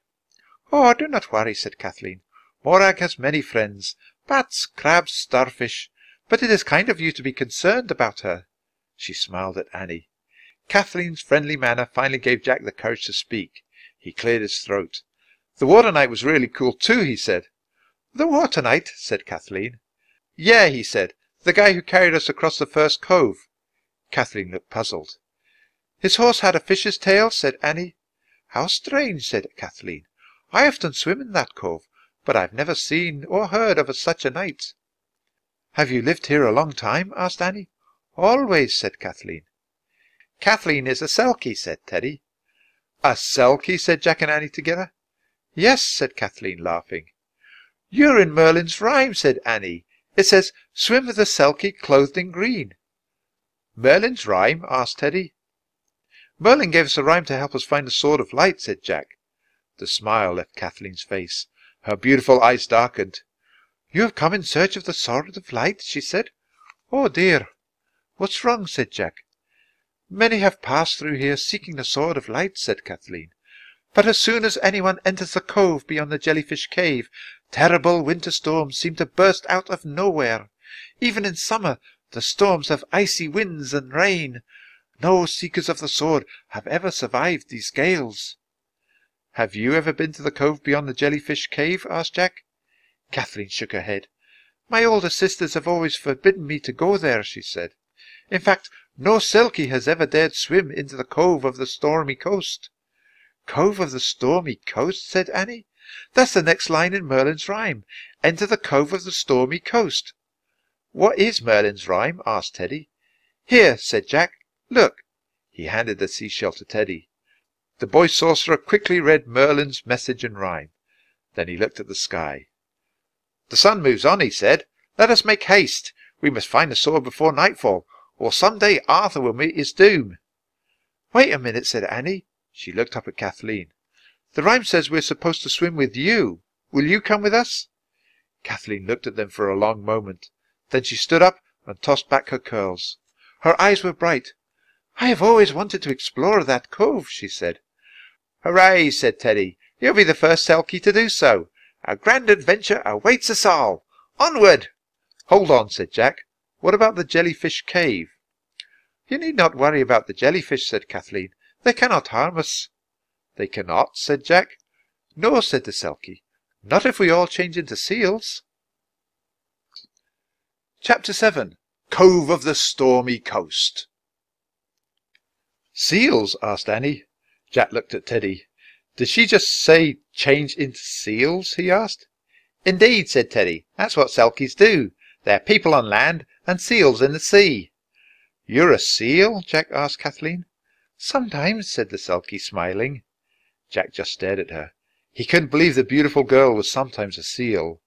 "Oh, do not worry," said Kathleen. "Morag has many friends, bats, crabs, starfish, but it is kind of you to be concerned about her." She smiled at Annie. Kathleen's friendly manner finally gave Jack the courage to speak. He cleared his throat. "The Water Knight was really cool too," he said. "The Water Knight?" said Kathleen. "Yeah," he said. "The guy who carried us across the first cove." Kathleen looked puzzled. "His horse had a fish's tail," said Annie. "How strange," said Kathleen. "I often swim in that cove, but I've never seen or heard of such a knight." "Have you lived here a long time?" asked Annie. "Always," said Kathleen. "Kathleen is a Selkie," said Teddy. "A Selkie?" said Jack and Annie together. "Yes," said Kathleen, laughing. "You're in Merlin's rhyme," said Annie. "It says, 'Swim with a Selkie clothed in green.'" "Merlin's rhyme?" asked Teddy. "Merlin gave us a rhyme to help us find the Sword of Light," said Jack. The smile left Kathleen's face. Her beautiful eyes darkened. "You have come in search of the Sword of Light?" she said. "Oh dear." "What's wrong?" said Jack. "Many have passed through here seeking the Sword of Light," said Kathleen. "But as soon as anyone enters the cove beyond the jellyfish cave, terrible winter storms seem to burst out of nowhere. Even in summer, the storms have icy winds and rain. No seekers of the sword have ever survived these gales." "Have you ever been to the cove beyond the jellyfish cave?" asked Jack. Kathleen shook her head. "My older sisters have always forbidden me to go there," she said. "In fact, no Selkie has ever dared swim into the Cove of the Stormy Coast." "Cove of the Stormy Coast?" said Annie. "That's the next line in Merlin's rhyme. 'Enter the Cove of the Stormy Coast.'" "What is Merlin's rhyme?" asked Teddy. "Here," said Jack. "Look." He handed the seashell to Teddy. The boy sorcerer quickly read Merlin's message and rhyme. Then he looked at the sky. "The sun moves on," he said. "Let us make haste. We must find the sword before nightfall, or some day Arthur will meet his doom." "Wait a minute," said Annie. She looked up at Kathleen. "The rhyme says we're supposed to swim with you. Will you come with us?" Kathleen looked at them for a long moment. Then she stood up and tossed back her curls. Her eyes were bright. "I have always wanted to explore that cove," she said. "Hooray!" said Teddy. "You'll be the first Selkie to do so. A grand adventure awaits us all. Onward!" "Hold on," said Jack. "What about the jellyfish cave?" "You need not worry about the jellyfish," said Kathleen. "They cannot harm us." "They cannot?" said Jack. "No," said the Selkie. "Not if we all change into seals." Chapter 7. Cove of the Stormy Coast. "Seals?" asked Annie. Jack looked at Teddy. "Did she just say change into seals?" he asked. "Indeed," said Teddy. "That's what Selkies do. They're people on land and seals in the sea." "You're a seal?" Jack asked Kathleen. "Sometimes," said the Selkie, smiling. Jack just stared at her. He couldn't believe the beautiful girl was sometimes a seal.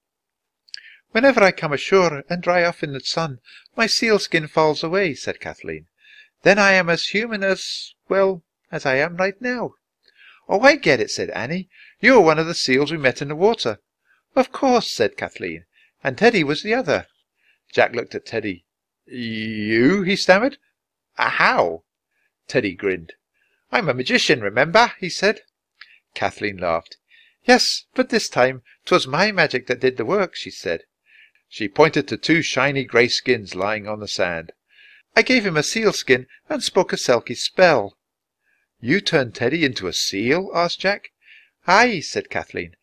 "Whenever I come ashore and dry off in the sun, my seal skin falls away," said Kathleen. "Then I am as human as, well, as I am right now." "Oh, I get it," said Annie. "You were one of the seals we met in the water." "Of course," said Kathleen. "And Teddy was the other." Jack looked at Teddy. "You?" he stammered. "How?" Teddy grinned. "I'm a magician, remember?" he said. Kathleen laughed. "Yes, but this time 'twas my magic that did the work," she said. She pointed to two shiny grey skins lying on the sand. "I gave him a seal skin and spoke a Selkie spell." "You turned Teddy into a seal?" asked Jack. "Aye," said Kathleen,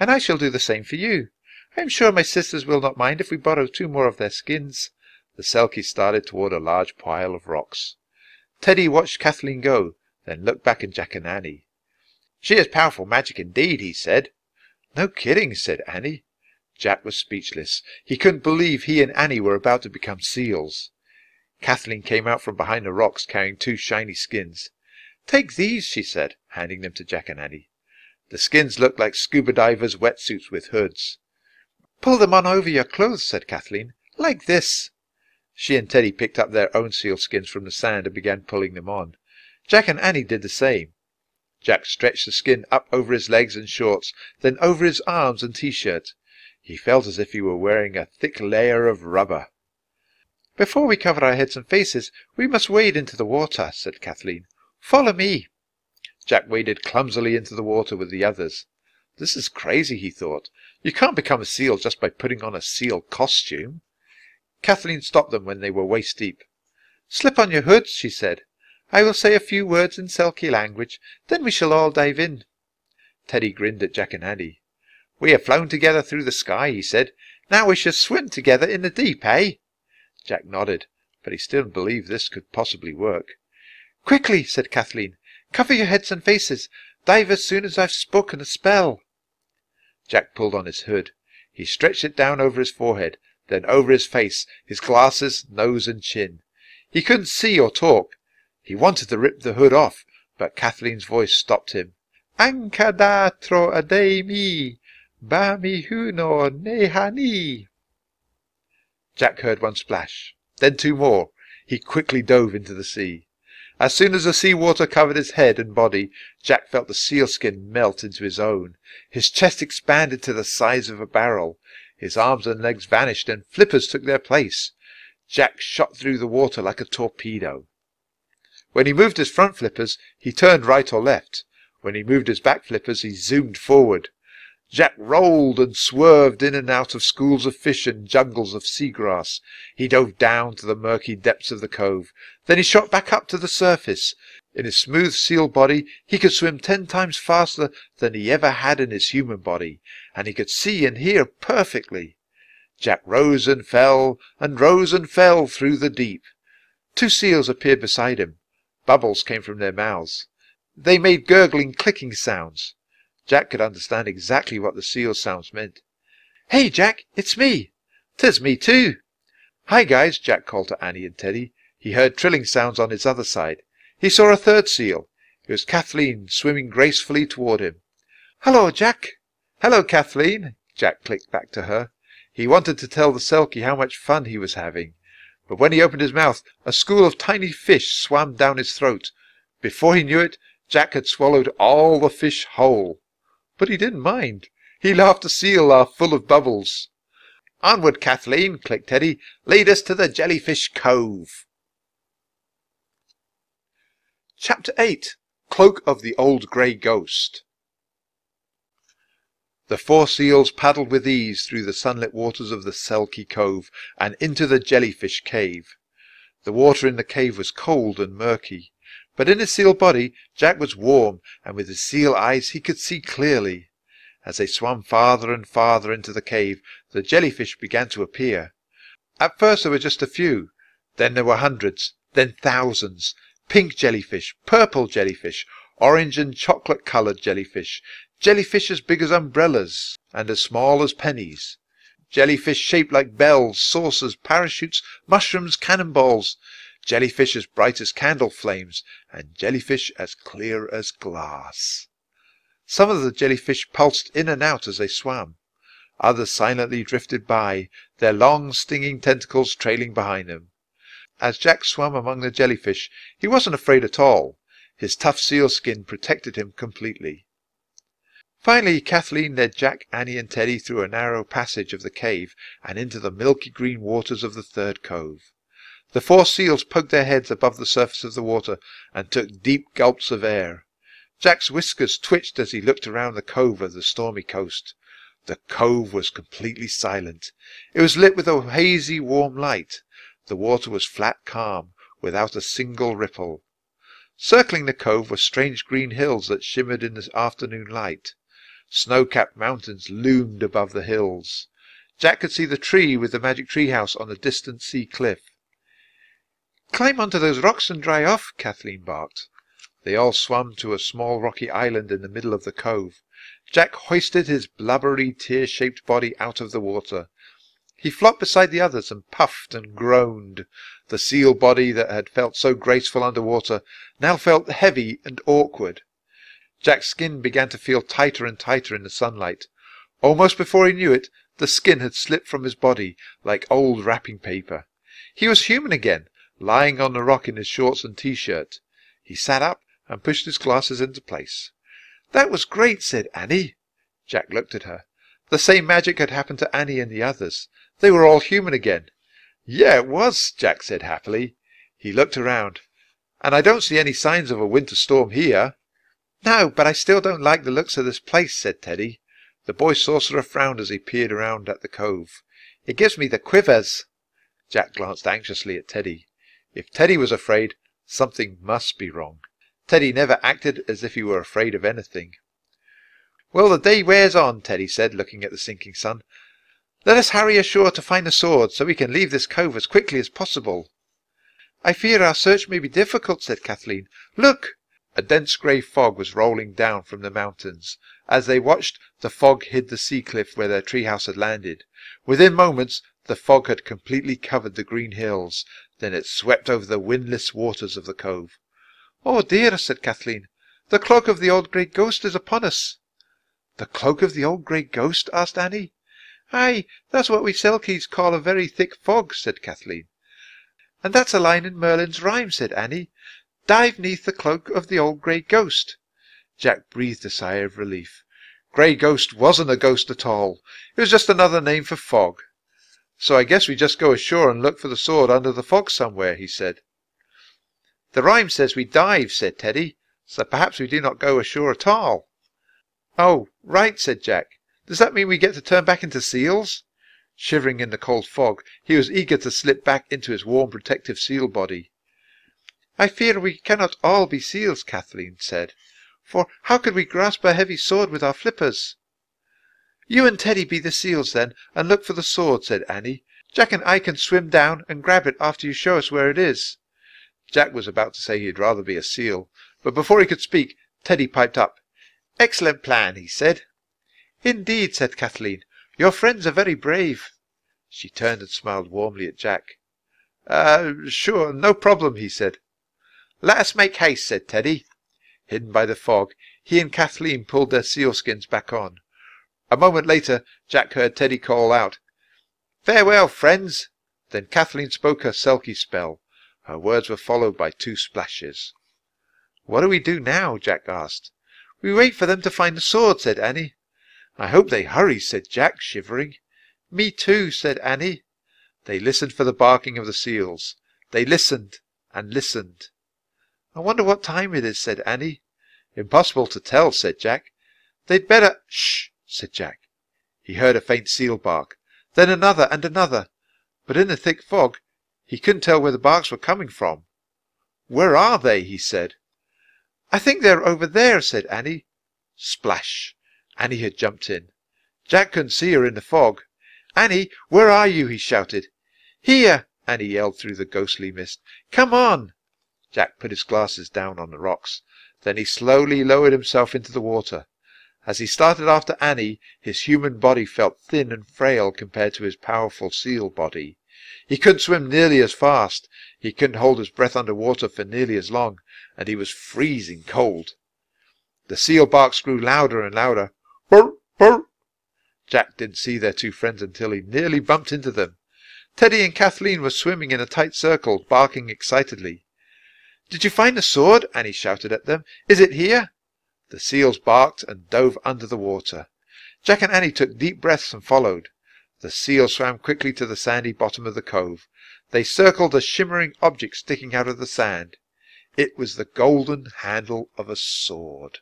"and I shall do the same for you. I am sure my sisters will not mind if we borrow two more of their skins." The Selkie started toward a large pile of rocks. Teddy watched Kathleen go, then looked back at Jack and Annie. "She is powerful magic indeed," he said. "No kidding," said Annie. Jack was speechless. He couldn't believe he and Annie were about to become seals. Kathleen came out from behind the rocks carrying two shiny skins. "Take these," she said, handing them to Jack and Annie. The skins looked like scuba divers' wetsuits with hoods. "Pull them on over your clothes," said Kathleen, "like this." She and Teddy picked up their own sealskins from the sand and began pulling them on. Jack and Annie did the same. Jack stretched the skin up over his legs and shorts, then over his arms and t-shirt. He felt as if he were wearing a thick layer of rubber. "Before we cover our heads and faces, we must wade into the water," said Kathleen. "Follow me." Jack waded clumsily into the water with the others. This is crazy, he thought. You can't become a seal just by putting on a seal costume. Kathleen stopped them when they were waist-deep. "Slip on your hoods," she said. "I will say a few words in Selkie language, then we shall all dive in." Teddy grinned at Jack and Annie. "We have flown together through the sky," he said. "Now we shall swim together in the deep, eh?" Jack nodded, but he still believed this could possibly work. "Quickly," said Kathleen. "Cover your heads and faces. Dive as soon as I've spoken a spell." Jack pulled on his hood. He stretched it down over his forehead, then over his face, his glasses, nose and chin. He couldn't see or talk. He wanted to rip the hood off, but Kathleen's voice stopped him. "Anca datro ademi, bami huno nehani." Jack heard one splash, then two more. He quickly dove into the sea. As soon as the sea water covered his head and body, Jack felt the sealskin melt into his own. His chest expanded to the size of a barrel. His arms and legs vanished, and flippers took their place. Jack shot through the water like a torpedo. When he moved his front flippers, he turned right or left. When he moved his back flippers, he zoomed forward. Jack rolled and swerved in and out of schools of fish and jungles of seagrass. He dove down to the murky depths of the cove. Then he shot back up to the surface. In his smooth seal body, he could swim 10 times faster than he ever had in his human body, and he could see and hear perfectly. Jack rose and fell, and rose and fell through the deep. Two seals appeared beside him. Bubbles came from their mouths. They made gurgling, clicking sounds. Jack could understand exactly what the seal sounds meant. "Hey, Jack, it's me." "'Tis me too." "Hi, guys," Jack called to Annie and Teddy. He heard trilling sounds on his other side. He saw a third seal. It was Kathleen, swimming gracefully toward him. "Hello, Jack." "Hello, Kathleen," Jack clicked back to her. He wanted to tell the Selkie how much fun he was having. But when he opened his mouth, a school of tiny fish swam down his throat. Before he knew it, Jack had swallowed all the fish whole. But he didn't mind. He laughed a seal laugh full of bubbles. "Onward, Kathleen," clicked Teddy. "Lead us to the jellyfish cove." Chapter 8. Cloak of the Old Grey Ghost. The four seals paddled with ease through the sunlit waters of the Selkie Cove and into the jellyfish cave. The water in the cave was cold and murky, but in his seal body Jack was warm, and with his seal eyes he could see clearly. As they swam farther and farther into the cave, the jellyfish began to appear. At first there were just a few, then there were hundreds, then thousands. Pink jellyfish, purple jellyfish, orange and chocolate-coloured jellyfish, jellyfish as big as umbrellas and as small as pennies, jellyfish shaped like bells, saucers, parachutes, mushrooms, cannonballs, jellyfish as bright as candle flames, and jellyfish as clear as glass. Some of the jellyfish pulsed in and out as they swam. Others silently drifted by, their long, stinging tentacles trailing behind them. As Jack swam among the jellyfish, he wasn't afraid at all. His tough sealskin protected him completely. Finally, Kathleen led Jack, Annie and Teddy through a narrow passage of the cave and into the milky green waters of the third cove. The four seals poked their heads above the surface of the water and took deep gulps of air. Jack's whiskers twitched as he looked around the cove of the stormy coast. The cove was completely silent. It was lit with a hazy, warm light. The water was flat, calm, without a single ripple. Circling the cove were strange green hills that shimmered in the afternoon light. Snow-capped mountains loomed above the hills. Jack could see the tree with the magic treehouse on the distant sea cliff. "Climb onto those rocks and dry off," Kathleen barked. They all swam to a small rocky island in the middle of the cove. Jack hoisted his blubbery, tear-shaped body out of the water. He flopped beside the others and puffed and groaned. The seal body that had felt so graceful underwater now felt heavy and awkward. Jack's skin began to feel tighter and tighter in the sunlight. Almost before he knew it, the skin had slipped from his body like old wrapping paper. He was human again, lying on the rock in his shorts and t-shirt. He sat up and pushed his glasses into place. "That was great," said Annie. Jack looked at her. The same magic had happened to Annie and the others. They were all human again. "Yeah, it was," Jack said happily. He looked around. "And I don't see any signs of a winter storm here." "No, but I still don't like the looks of this place," said Teddy. The boy sorcerer frowned as he peered around at the cove. "It gives me the quivers." Jack glanced anxiously at Teddy. If Teddy was afraid, something must be wrong. Teddy never acted as if he were afraid of anything. "Well, the day wears on," Teddy said, looking at the sinking sun. "Let us hurry ashore to find the sword, so we can leave this cove as quickly as possible." "I fear our search may be difficult," said Kathleen. "Look!" A dense grey fog was rolling down from the mountains. As they watched, the fog hid the sea cliff where their treehouse had landed. Within moments, the fog had completely covered the green hills. Then it swept over the windless waters of the cove. "Oh dear," said Kathleen, "the cloak of the old grey ghost is upon us." "The cloak of the old grey ghost?" asked Annie. "Aye, that's what we Selkies call a very thick fog," said Kathleen. "And that's a line in Merlin's rhyme," said Annie. "Dive neath the cloak of the old grey ghost." Jack breathed a sigh of relief. Grey ghost wasn't a ghost at all. It was just another name for fog. "So I guess we just go ashore and look for the sword under the fog somewhere," he said. "The rhyme says we dive," said Teddy, "so perhaps we do not go ashore at all." "Oh, right," said Jack. "Does that mean we get to turn back into seals?" Shivering in the cold fog, he was eager to slip back into his warm protective seal body. "I fear we cannot all be seals," Kathleen said, "for how could we grasp a heavy sword with our flippers?" "You and Teddy be the seals then, and look for the sword," said Annie. "Jack and I can swim down and grab it after you show us where it is." Jack was about to say he'd rather be a seal, but before he could speak, Teddy piped up. "Excellent plan," he said. "Indeed," said Kathleen, "your friends are very brave." She turned and smiled warmly at Jack. Sure, no problem," he said. "Let us make haste," said Teddy. Hidden by the fog, he and Kathleen pulled their sealskins back on. A moment later, Jack heard Teddy call out, "Farewell, friends." Then Kathleen spoke her Selkie spell. Her words were followed by two splashes. "What do we do now?" Jack asked. "We wait for them to find the sword," said Annie. "I hope they hurry," said Jack, shivering. "Me too," said Annie. They listened for the barking of the seals. They listened and listened. "I wonder what time it is," said Annie. "Impossible to tell," said Jack. "They'd better—" "Shh," said Jack. He heard a faint seal bark, then another and another, but in the thick fog he couldn't tell where the barks were coming from. "Where are they?" he said. "I think they're over there," said Annie. Splash! Annie had jumped in. Jack couldn't see her in the fog. "Annie, where are you?" he shouted. "Here!" Annie yelled through the ghostly mist. "Come on!" Jack put his glasses down on the rocks. Then he slowly lowered himself into the water. As he started after Annie, his human body felt thin and frail compared to his powerful seal body. He couldn't swim nearly as fast, he couldn't hold his breath under water for nearly as long, and he was freezing cold. The seal barks grew louder and louder. "Burr, burr." Jack didn't see their two friends until he nearly bumped into them. Teddy and Kathleen were swimming in a tight circle, barking excitedly. "Did you find the sword?" Annie shouted at them. "Is it here?" The seals barked and dove under the water. Jack and Annie took deep breaths and followed. The seals swam quickly to the sandy bottom of the cove. They circled a shimmering object sticking out of the sand. It was the golden handle of a sword.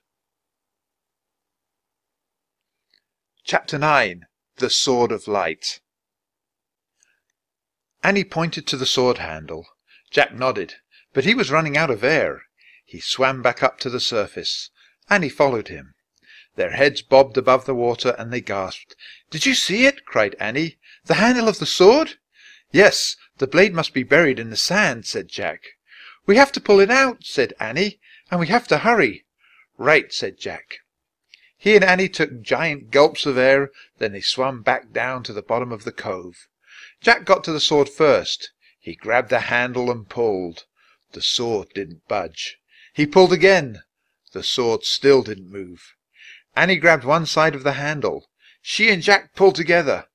Chapter 9. The Sword of Light. Annie pointed to the sword handle. Jack nodded, but he was running out of air. He swam back up to the surface. Annie followed him. Their heads bobbed above the water, and they gasped. "Did you see it?" cried Annie. "The handle of the sword?" "Yes, the blade must be buried in the sand," said Jack. "We have to pull it out," said Annie, "and we have to hurry." "Right," said Jack. He and Annie took giant gulps of air, then they swam back down to the bottom of the cove. Jack got to the sword first. He grabbed the handle and pulled. The sword didn't budge. He pulled again. The sword still didn't move. Annie grabbed one side of the handle. She and Jack pulled together.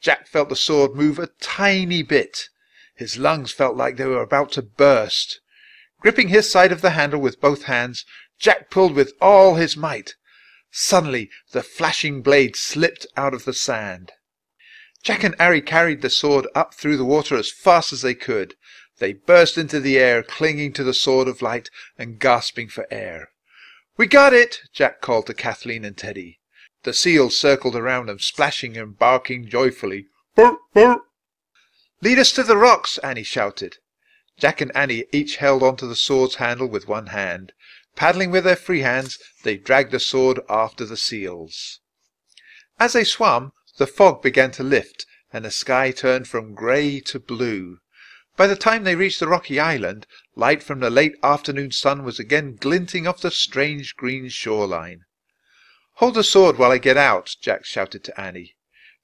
Jack felt the sword move a tiny bit. His lungs felt like they were about to burst. Gripping his side of the handle with both hands, Jack pulled with all his might. Suddenly the flashing blade slipped out of the sand. Jack and Harry carried the sword up through the water as fast as they could. They burst into the air, clinging to the Sword of Light and gasping for air. "We got it!" Jack called to Kathleen and Teddy. The seals circled around them, splashing and barking joyfully. "Burr, burr." "Lead us to the rocks!" Annie shouted. Jack and Annie each held onto the sword's handle with one hand. Paddling with their free hands, they dragged the sword after the seals. As they swam, the fog began to lift, and the sky turned from grey to blue. By the time they reached the rocky island, light from the late afternoon sun was again glinting off the strange green shoreline. "Hold the sword while I get out," Jack shouted to Annie.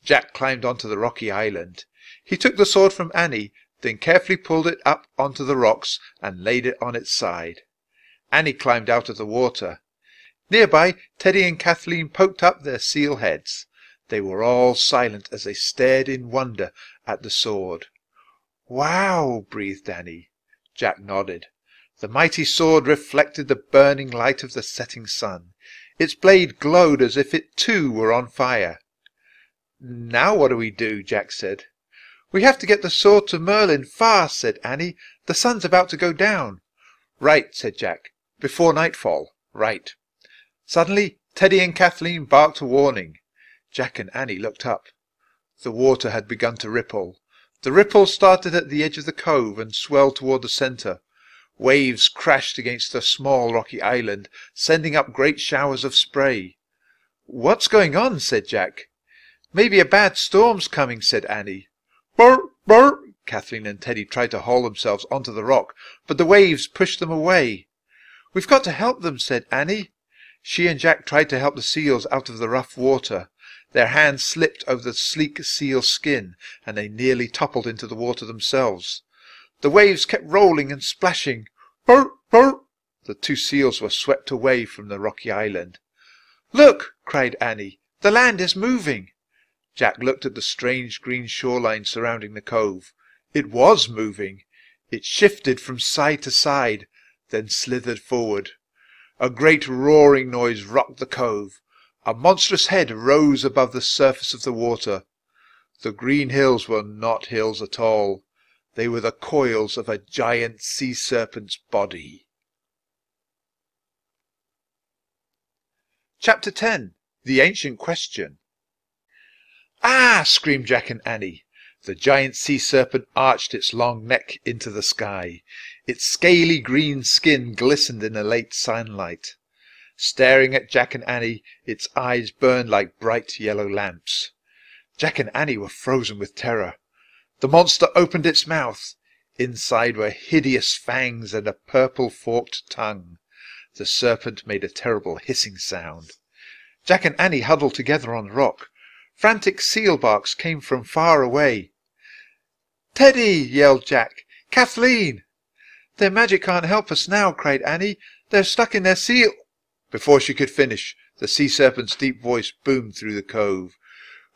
Jack climbed onto the rocky island. He took the sword from Annie, then carefully pulled it up onto the rocks and laid it on its side. Annie climbed out of the water. Nearby, Teddy and Kathleen poked up their seal heads. They were all silent as they stared in wonder at the sword. "Wow!" breathed Annie. Jack nodded. The mighty sword reflected the burning light of the setting sun. Its blade glowed as if it too were on fire. "Now what do we do?" Jack said. "We have to get the sword to Merlin fast," said Annie. "The sun's about to go down." "Right," said Jack. "Before nightfall. Right." Suddenly Teddy and Kathleen barked a warning. Jack and Annie looked up. The water had begun to ripple. The ripples started at the edge of the cove and swelled toward the centre. Waves crashed against the small rocky island, sending up great showers of spray. "What's going on?" said Jack. "Maybe a bad storm's coming," said Annie. "Burr, burr!" Kathleen and Teddy tried to haul themselves onto the rock, but the waves pushed them away. "We've got to help them," said Annie. She and Jack tried to help the seals out of the rough water. Their hands slipped over the sleek seal skin, and they nearly toppled into the water themselves. The waves kept rolling and splashing. "Burr, burr!" The two seals were swept away from the rocky island. "Look!" cried Annie. "The land is moving!" Jack looked at the strange green shoreline surrounding the cove. It was moving. It shifted from side to side, then slithered forward. A great roaring noise rocked the cove. A monstrous head rose above the surface of the water. The green hills were not hills at all. They were the coils of a giant sea serpent's body. Chapter 10. The Ancient Question. "Ah!" screamed Jack and Annie. The giant sea serpent arched its long neck into the sky. Its scaly green skin glistened in the late sunlight. Staring at Jack and Annie, its eyes burned like bright yellow lamps. Jack and Annie were frozen with terror. The monster opened its mouth. Inside were hideous fangs and a purple forked tongue. The serpent made a terrible hissing sound. Jack and Annie huddled together on the rock. Frantic seal barks came from far away. "Teddy!" yelled Jack. "Kathleen!" "Their magic can't help us now," cried Annie. "They're stuck in their seal—" Before she could finish, the sea serpent's deep voice boomed through the cove.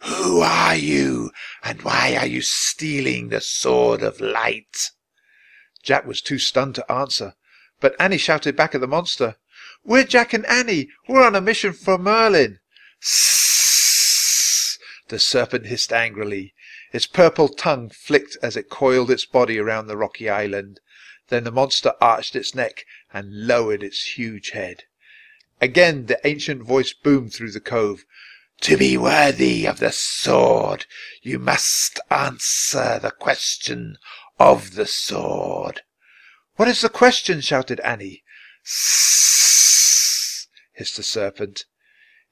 "Who are you, and why are you stealing the Sword of Light?" Jack was too stunned to answer, but Annie shouted back at the monster. "We're Jack and Annie. We're on a mission for Merlin." "Sssssss!" The serpent hissed angrily. Its purple tongue flicked as it coiled its body around the rocky island. Then the monster arched its neck and lowered its huge head. Again the ancient voice boomed through the cove. "To be worthy of the sword, you must answer the question of the sword." "What is the question?" shouted Annie. "Sssss!" hissed the serpent.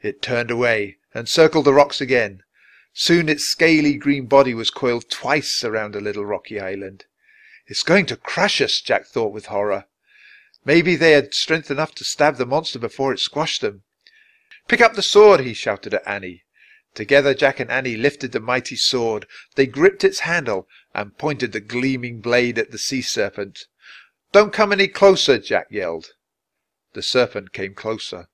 It turned away and circled the rocks again. Soon its scaly green body was coiled twice around a little rocky island. "It's going to crush us," Jack thought with horror. Maybe they had strength enough to stab the monster before it squashed them. "Pick up the sword," he shouted at Annie. Together Jack and Annie lifted the mighty sword. They gripped its handle and pointed the gleaming blade at the sea serpent. "Don't come any closer," Jack yelled. The serpent came closer.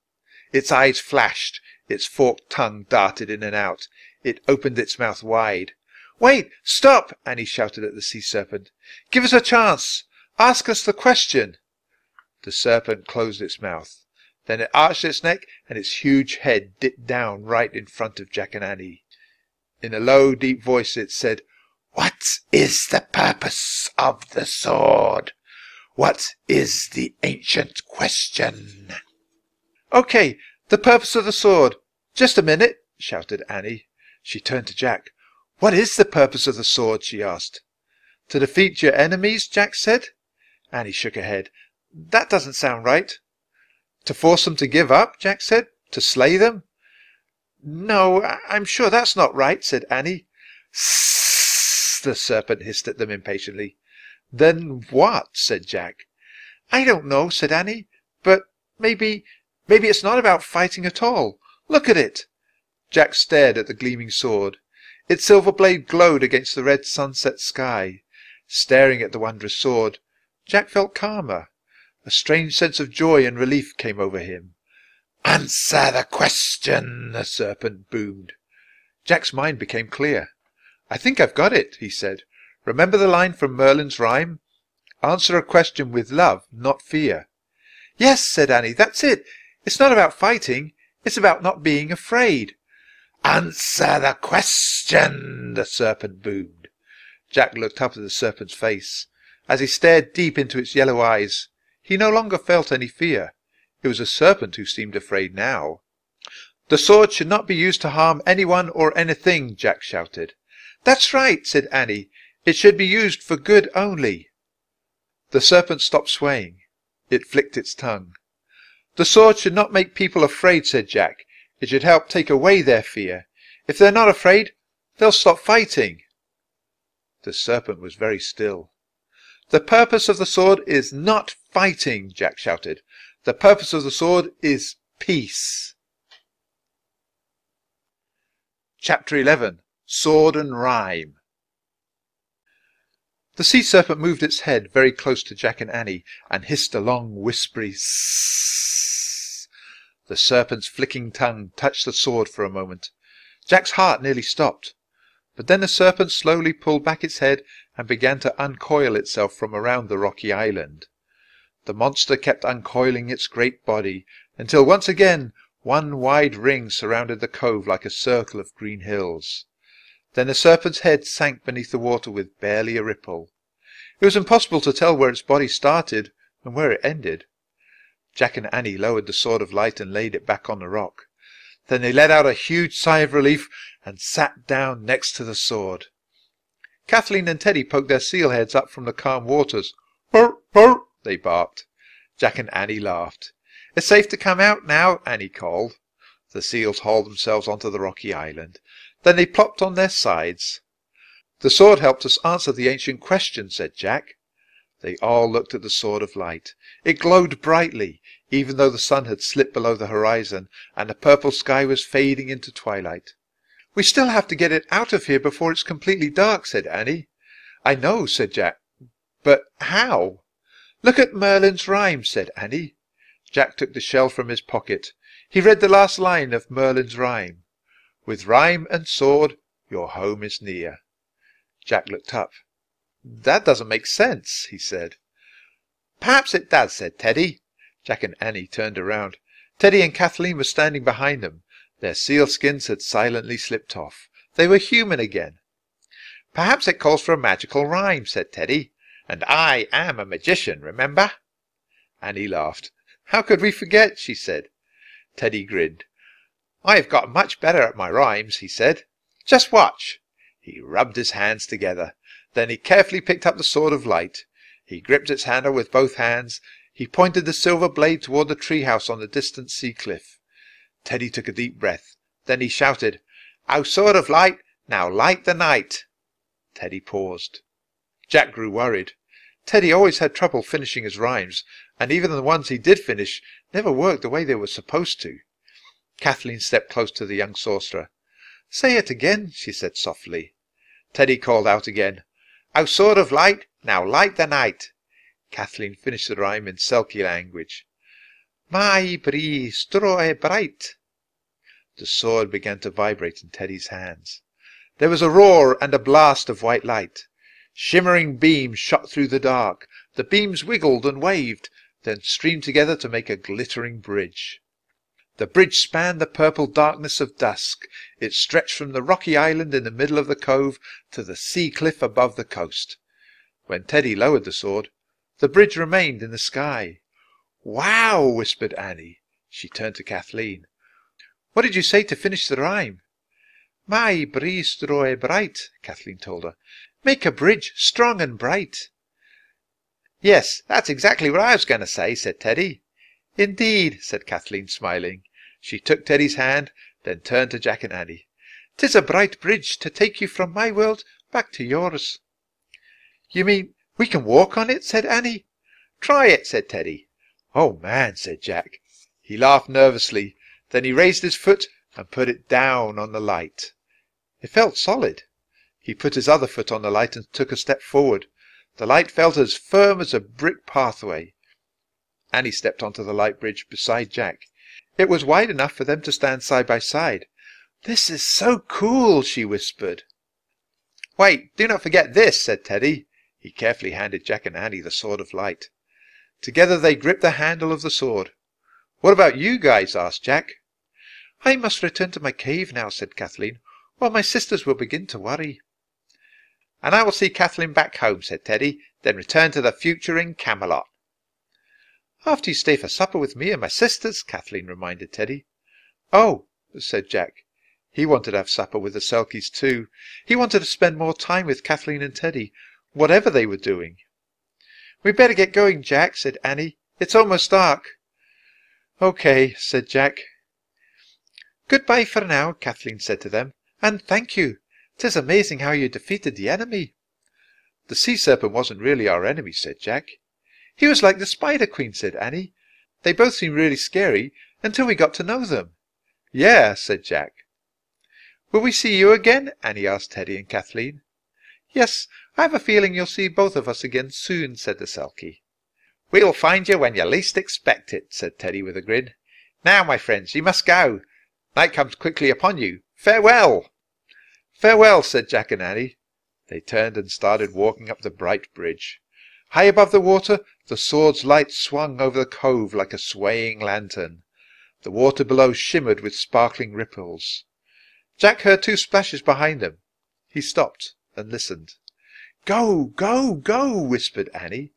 Its eyes flashed. Its forked tongue darted in and out. It opened its mouth wide. "Wait! Stop!" Annie shouted at the sea serpent. "Give us a chance. Ask us the question." The serpent closed its mouth. Then it arched its neck, and its huge head dipped down right in front of Jack and Annie. In a low, deep voice it said, "What is the purpose of the sword? What is the ancient question?" "Okay, the purpose of the sword. Just a minute," shouted Annie. She turned to Jack. "What is the purpose of the sword?" she asked. "To defeat your enemies," Jack said. Annie shook her head. "That doesn't sound right." "To force them to give up," Jack said. "To slay them." "No, I'm sure that's not right," said Annie. "Sssss," the serpent hissed at them impatiently. "Then what?" said Jack. "I don't know," said Annie. "But maybe it's not about fighting at all. Look at it." Jack stared at the gleaming sword. Its silver blade glowed against the red sunset sky. Staring at the wondrous sword, Jack felt calmer. A strange sense of joy and relief came over him. "Answer the question," the serpent boomed. Jack's mind became clear. "I think I've got it," he said. "Remember the line from Merlin's rhyme? Answer a question with love, not fear." "Yes," said Annie, "that's it. It's not about fighting. It's about not being afraid." "Answer the question," the serpent boomed. Jack looked up at the serpent's face. As he stared deep into its yellow eyes, he no longer felt any fear. It was a serpent who seemed afraid now. "The sword should not be used to harm anyone or anything," Jack shouted. "That's right," said Annie. "It should be used for good only." The serpent stopped swaying. It flicked its tongue. "The sword should not make people afraid," said Jack. "It should help take away their fear. If they're not afraid, they'll stop fighting." The serpent was very still. "The purpose of the sword is not fighting," Jack shouted. "The purpose of the sword is peace." Chapter 11. Sword and Rhyme. The sea serpent moved its head very close to Jack and Annie and hissed a long whispery sssss. The serpent's flicking tongue touched the sword for a moment. Jack's heart nearly stopped. But then the serpent slowly pulled back its head and began to uncoil itself from around the rocky island. The monster kept uncoiling its great body until once again one wide ring surrounded the cove like a circle of green hills. Then the serpent's head sank beneath the water with barely a ripple. It was impossible to tell where its body started and where it ended. Jack and Annie lowered the Sword of Light and laid it back on the rock. Then they let out a huge sigh of relief and sat down next to the sword. Kathleen and Teddy poked their seal heads up from the calm waters. "Burr, burr," they barked. Jack and Annie laughed. "It's safe to come out now," Annie called. The seals hauled themselves onto the rocky island. Then they plopped on their sides. "The sword helped us answer the ancient question," said Jack. They all looked at the Sword of Light. It glowed brightly, even though the sun had slipped below the horizon and the purple sky was fading into twilight. "We still have to get it out of here before it's completely dark," said Annie. "I know," said Jack. "But how?" "Look at Merlin's rhyme," said Annie. Jack took the shell from his pocket. He read the last line of Merlin's rhyme. "With rhyme and sword, your home is near." Jack looked up. "That doesn't make sense," he said. "Perhaps it does," said Teddy. Jack and Annie turned around. Teddy and Kathleen were standing behind them. Their seal skins had silently slipped off. They were human again. "Perhaps it calls for a magical rhyme," said Teddy. "And I am a magician, remember?" Annie laughed. "How could we forget?" she said. Teddy grinned. "I've got much better at my rhymes," he said. "Just watch." He rubbed his hands together. Then he carefully picked up the Sword of Light. He gripped its handle with both hands. He pointed the silver blade toward the treehouse on the distant sea cliff. Teddy took a deep breath. Then he shouted, "O Sword of Light, now light the night!" Teddy paused. Jack grew worried. Teddy always had trouble finishing his rhymes, and even the ones he did finish never worked the way they were supposed to. Kathleen stepped close to the young sorcerer. "Say it again," she said softly. Teddy called out again, "O Sword of Light, now light the night." Kathleen finished the rhyme in Selkie language. "My bree strae bright." The sword began to vibrate in Teddy's hands. There was a roar and a blast of white light. Shimmering beams shot through the dark. The beams wiggled and waved, then streamed together to make a glittering bridge. The bridge spanned the purple darkness of dusk. It stretched from the rocky island in the middle of the cove to the sea cliff above the coast. When Teddy lowered the sword, the bridge remained in the sky. "Wow!" whispered Annie. She turned to Kathleen. "What did you say to finish the rhyme?" "My breeze draw bright," Kathleen told her. "Make a bridge strong and bright." "Yes, that's exactly what I was going to say," said Teddy. "Indeed," said Kathleen, smiling. She took Teddy's hand, then turned to Jack and Annie. "'Tis a bright bridge to take you from my world back to yours." "You mean we can walk on it?" said Annie. "Try it," said Teddy. "Oh, man," said Jack. He laughed nervously. Then he raised his foot and put it down on the light. It felt solid. He put his other foot on the light and took a step forward. The light felt as firm as a brick pathway. Annie stepped onto the light bridge beside Jack. It was wide enough for them to stand side by side. "This is so cool," she whispered. "Wait, do not forget this," said Teddy. He carefully handed Jack and Annie the Sword of Light. Together they gripped the handle of the sword. "What about you guys?" asked Jack. "I must return to my cave now," said Kathleen, "or my sisters will begin to worry." "And I will see Kathleen back home," said Teddy, "then return to the future in Camelot." "After you stay for supper with me and my sisters," Kathleen reminded Teddy. "Oh," said Jack. He wanted to have supper with the Selkies too. He wanted to spend more time with Kathleen and Teddy, whatever they were doing. "We'd better get going, Jack," said Annie. "It's almost dark." "Okay," said Jack. "Goodbye for now," Kathleen said to them, "and thank you. 'Tis amazing how you defeated the enemy." "The sea serpent wasn't really our enemy," said Jack. "He was like the Spider Queen," said Annie. "They both seemed really scary until we got to know them." "Yeah," said Jack. "Will we see you again?" Annie asked Teddy and Kathleen. "Yes, I have a feeling you'll see both of us again soon," said the Selkie. "We'll find you when you least expect it," said Teddy with a grin. "Now, my friends, you must go. Night comes quickly upon you. Farewell!" "Farewell," said Jack and Annie. They turned and started walking up the bright bridge. High above the water, the sword's light swung over the cove like a swaying lantern. The water below shimmered with sparkling ripples. Jack heard two splashes behind him. He stopped and listened. "Go, go, go," whispered Annie.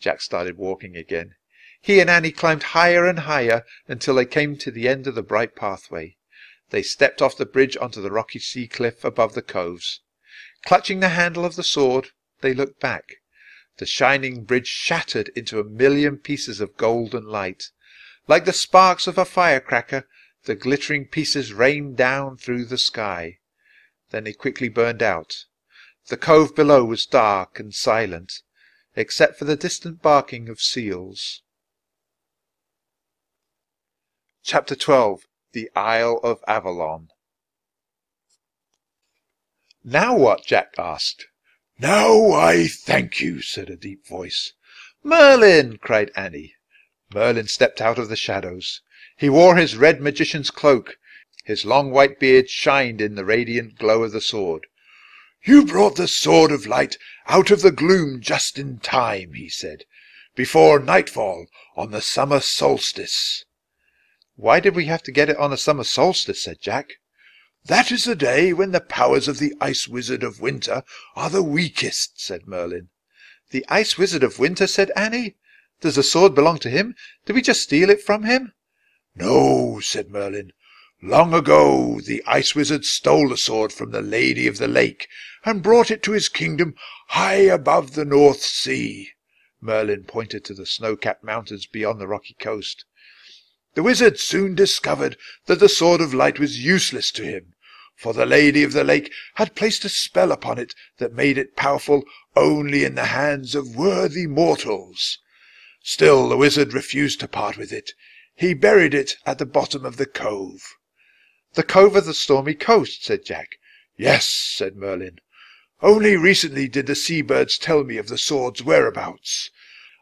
Jack started walking again. He and Annie climbed higher and higher until they came to the end of the bright pathway. They stepped off the bridge onto the rocky sea cliff above the coves. Clutching the handle of the sword, they looked back. The shining bridge shattered into a million pieces of golden light. Like the sparks of a firecracker, the glittering pieces rained down through the sky. Then they quickly burned out. The cove below was dark and silent, except for the distant barking of seals. Chapter 12. The Isle of Avalon. "Now what?" Jack asked. "Now I thank you," said a deep voice. "Merlin!" cried Annie. Merlin stepped out of the shadows. He wore his red magician's cloak. His long white beard shined in the radiant glow of the sword. "You brought the Sword of Light out of the gloom just in time," he said, "before nightfall on the summer solstice." "Why did we have to get it on the summer solstice?" said Jack. "That is the day when the powers of the Ice Wizard of Winter are the weakest," said Merlin. "The Ice Wizard of Winter?" said Annie. "Does the sword belong to him? Did we just steal it from him?" "No," said Merlin. "Long ago the Ice Wizard stole the sword from the Lady of the Lake and brought it to his kingdom high above the North Sea." Merlin pointed to the snow-capped mountains beyond the rocky coast. "The wizard soon discovered that the Sword of Light was useless to him, for the Lady of the Lake had placed a spell upon it that made it powerful only in the hands of worthy mortals. Still the wizard refused to part with it. He buried it at the bottom of the cove. "The Cove of the Stormy Coast," said Jack. "Yes," said Merlin. "Only recently did the seabirds tell me of the sword's whereabouts.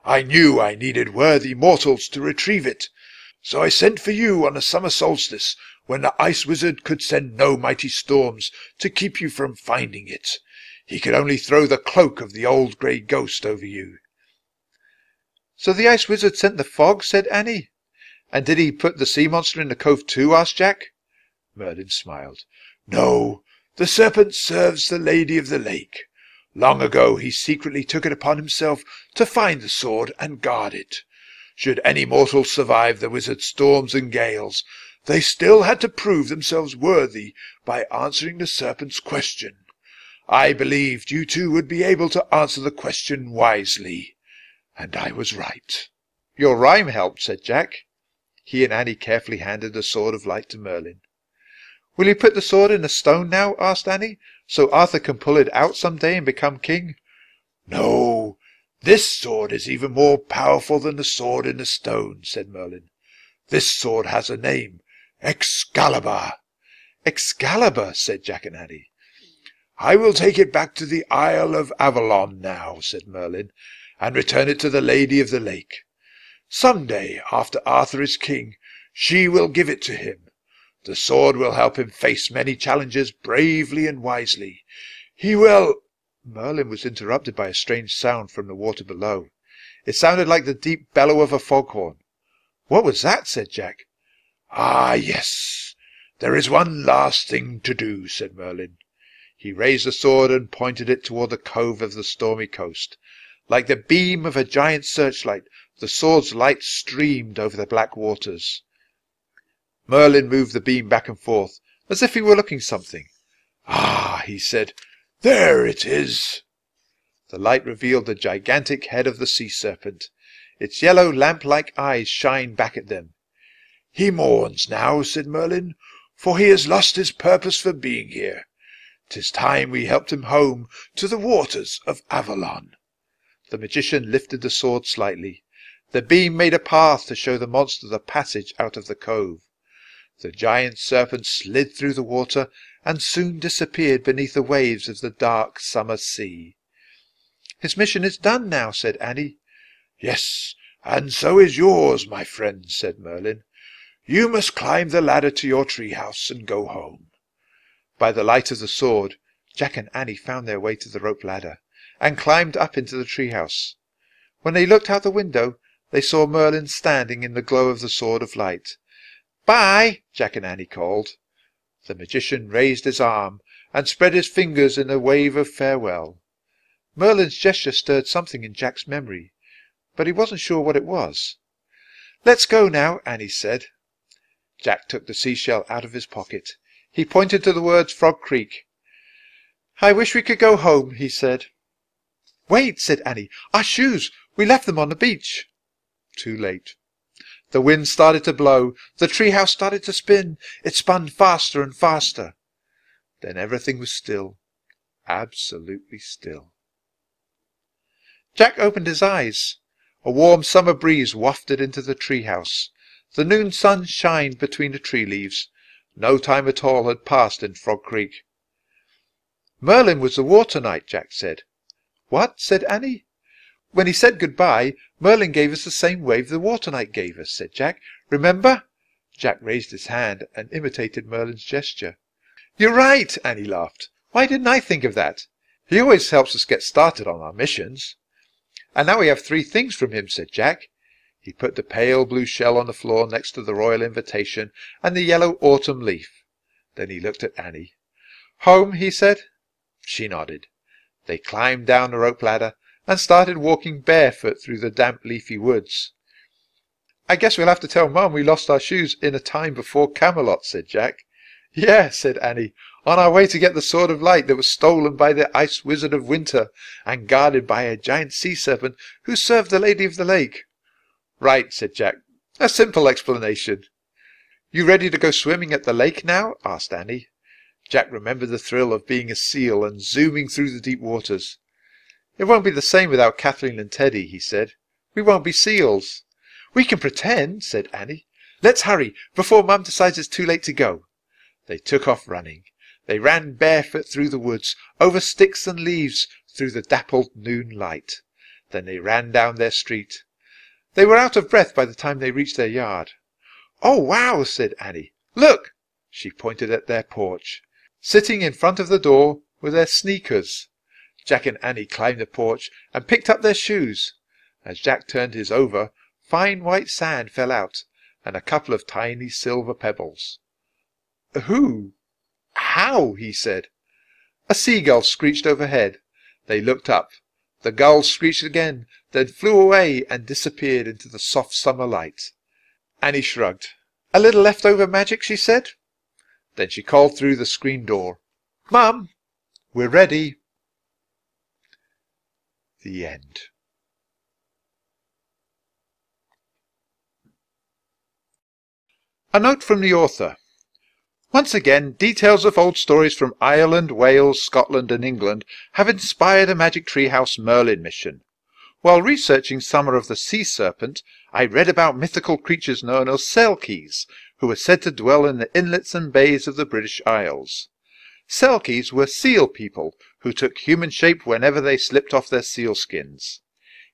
I knew I needed worthy mortals to retrieve it, so I sent for you on the summer solstice, when the Ice Wizard could send no mighty storms to keep you from finding it. He could only throw the cloak of the old grey ghost over you." "So the Ice Wizard sent the fog," said Annie. "And did he put the sea monster in the cove too?" asked Jack. Merlin smiled. "No. The serpent serves the Lady of the Lake. Long ago he secretly took it upon himself to find the sword and guard it. Should any mortal survive the wizard's storms and gales, they still had to prove themselves worthy by answering the serpent's question. I believed you two would be able to answer the question wisely, and I was right." "Your rhyme helped," said Jack. He and Annie carefully handed the Sword of Light to Merlin. "Will you put the sword in a stone now?" asked Annie, "so Arthur can pull it out some day and become king?" "No, this sword is even more powerful than the sword in the stone," said Merlin. "This sword has a name, Excalibur." "Excalibur," said Jack and Annie. "I will take it back to the Isle of Avalon now," said Merlin, "and return it to the Lady of the Lake. Some day, after Arthur is king, she will give it to him. The sword will help him face many challenges bravely and wisely. He will—" Merlin was interrupted by a strange sound from the water below. It sounded like the deep bellow of a foghorn. "What was that?" said Jack. "Ah, yes. There is one last thing to do," said Merlin. He raised the sword and pointed it toward the cove of the stormy coast. Like the beam of a giant searchlight, the sword's light streamed over the black waters. Merlin moved the beam back and forth, as if he were looking something. "Ah," he said, "there it is." The light revealed the gigantic head of the sea serpent. Its yellow lamp-like eyes shined back at them. "He mourns now," said Merlin, "for he has lost his purpose for being here. 'Tis time we helped him home to the waters of Avalon." The magician lifted the sword slightly. The beam made a path to show the monster the passage out of the cove. The giant serpent slid through the water and soon disappeared beneath the waves of the dark summer sea. "His mission is done now," said Annie. "Yes, and so is yours, my friend," said Merlin. "You must climb the ladder to your treehouse and go home." By the light of the sword, Jack and Annie found their way to the rope ladder and climbed up into the treehouse. When they looked out the window, they saw Merlin standing in the glow of the Sword of Light. "Bye!" Jack and Annie called. The magician raised his arm and spread his fingers in a wave of farewell. Merlin's gesture stirred something in Jack's memory, but he wasn't sure what it was. "Let's go now," Annie said. Jack took the seashell out of his pocket. He pointed to the words Frog Creek. "I wish we could go home," he said. "Wait," said Annie, "our shoes! We left them on the beach." Too late. The wind started to blow, the treehouse started to spin, it spun faster and faster. Then everything was still, absolutely still. Jack opened his eyes. A warm summer breeze wafted into the treehouse. The noon sun shined between the tree leaves. No time at all had passed in Frog Creek. "Merlin was the Water Knight," Jack said. "What?" said Annie. "When he said goodbye, Merlin gave us the same wave the Water Knight gave us," said Jack. "Remember?" Jack raised his hand and imitated Merlin's gesture. "You're right," Annie laughed. "Why didn't I think of that? He always helps us get started on our missions." "And now we have 3 things from him," said Jack. He put the pale blue shell on the floor next to the royal invitation and the yellow autumn leaf. Then he looked at Annie. "Home," he said. She nodded. They climbed down the rope ladder and started walking barefoot through the damp leafy woods. "I guess we'll have to tell Mum we lost our shoes in a time before Camelot," said Jack. "Yeah," said Annie, "on our way to get the Sword of Light that was stolen by the Ice Wizard of Winter and guarded by a giant sea serpent who served the Lady of the Lake." "Right," said Jack, "a simple explanation." "You ready to go swimming at the lake now?" asked Annie. Jack remembered the thrill of being a seal and zooming through the deep waters. "It won't be the same without Kathleen and Teddy," he said. "We won't be seals." "We can pretend," said Annie. "Let's hurry, before Mum decides it's too late to go." They took off running. They ran barefoot through the woods, over sticks and leaves, through the dappled noon light. Then they ran down their street. They were out of breath by the time they reached their yard. "Oh, wow!" said Annie. "Look!" She pointed at their porch. Sitting in front of the door were their sneakers. Jack and Annie climbed the porch and picked up their shoes. As Jack turned his over, fine white sand fell out, and a couple of tiny silver pebbles. "Who? How?" he said. A seagull screeched overhead. They looked up. The gull screeched again, then flew away and disappeared into the soft summer light. Annie shrugged. "A little leftover magic," she said. Then she called through the screen door, "Mum, we're ready." The end. A note from the author. Once again, details of old stories from Ireland, Wales, Scotland and England have inspired a Magic Treehouse Merlin mission. While researching Summer of the Sea Serpent, I read about mythical creatures known as Selkies, who were said to dwell in the inlets and bays of the British Isles. Selkies were seal people, who took human shape whenever they slipped off their sealskins.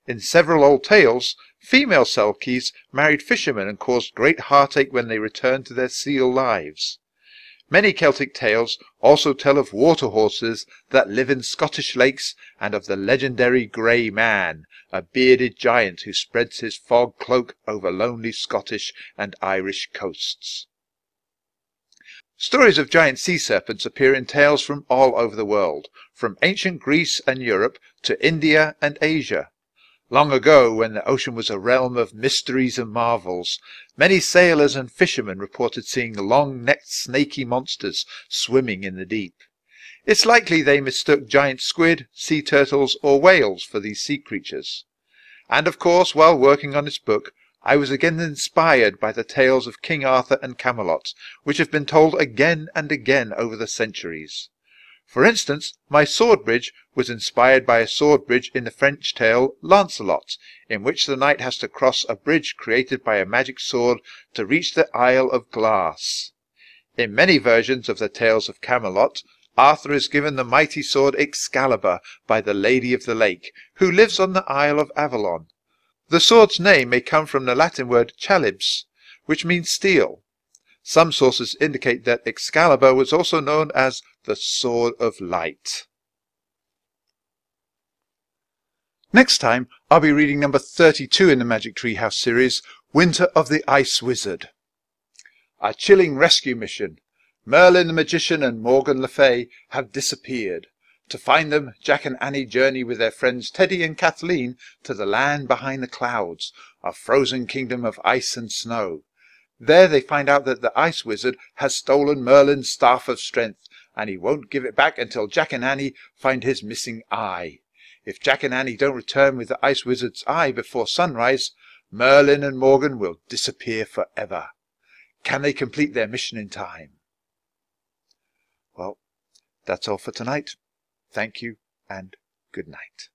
In several old tales, female Selkies married fishermen and caused great heartache when they returned to their seal lives. Many Celtic tales also tell of water horses that live in Scottish lakes and of the legendary Grey Man, a bearded giant who spreads his fog cloak over lonely Scottish and Irish coasts. Stories of giant sea serpents appear in tales from all over the world, from ancient Greece and Europe to India and Asia. Long ago, when the ocean was a realm of mysteries and marvels, many sailors and fishermen reported seeing long-necked snaky monsters swimming in the deep. It's likely they mistook giant squid, sea turtles or whales for these sea creatures. And of course, while working on this book, I was again inspired by the tales of King Arthur and Camelot, which have been told again and again over the centuries. For instance, my sword bridge was inspired by a sword bridge in the French tale Lancelot, in which the knight has to cross a bridge created by a magic sword to reach the Isle of Glass. In many versions of the tales of Camelot, Arthur is given the mighty sword Excalibur by the Lady of the Lake, who lives on the Isle of Avalon. The sword's name may come from the Latin word chalybs, which means steel. Some sources indicate that Excalibur was also known as the Sword of Light. Next time, I'll be reading number 32 in the Magic Treehouse series, Winter of the Ice Wizard. A chilling rescue mission. Merlin the Magician and Morgan Le Fay have disappeared. To find them, Jack and Annie journey with their friends Teddy and Kathleen to the land behind the clouds, a frozen kingdom of ice and snow. There they find out that the Ice Wizard has stolen Merlin's Staff of Strength, and he won't give it back until Jack and Annie find his missing eye. If Jack and Annie don't return with the Ice Wizard's eye before sunrise, Merlin and Morgan will disappear forever. Can they complete their mission in time? Well, that's all for tonight. Thank you, and good night.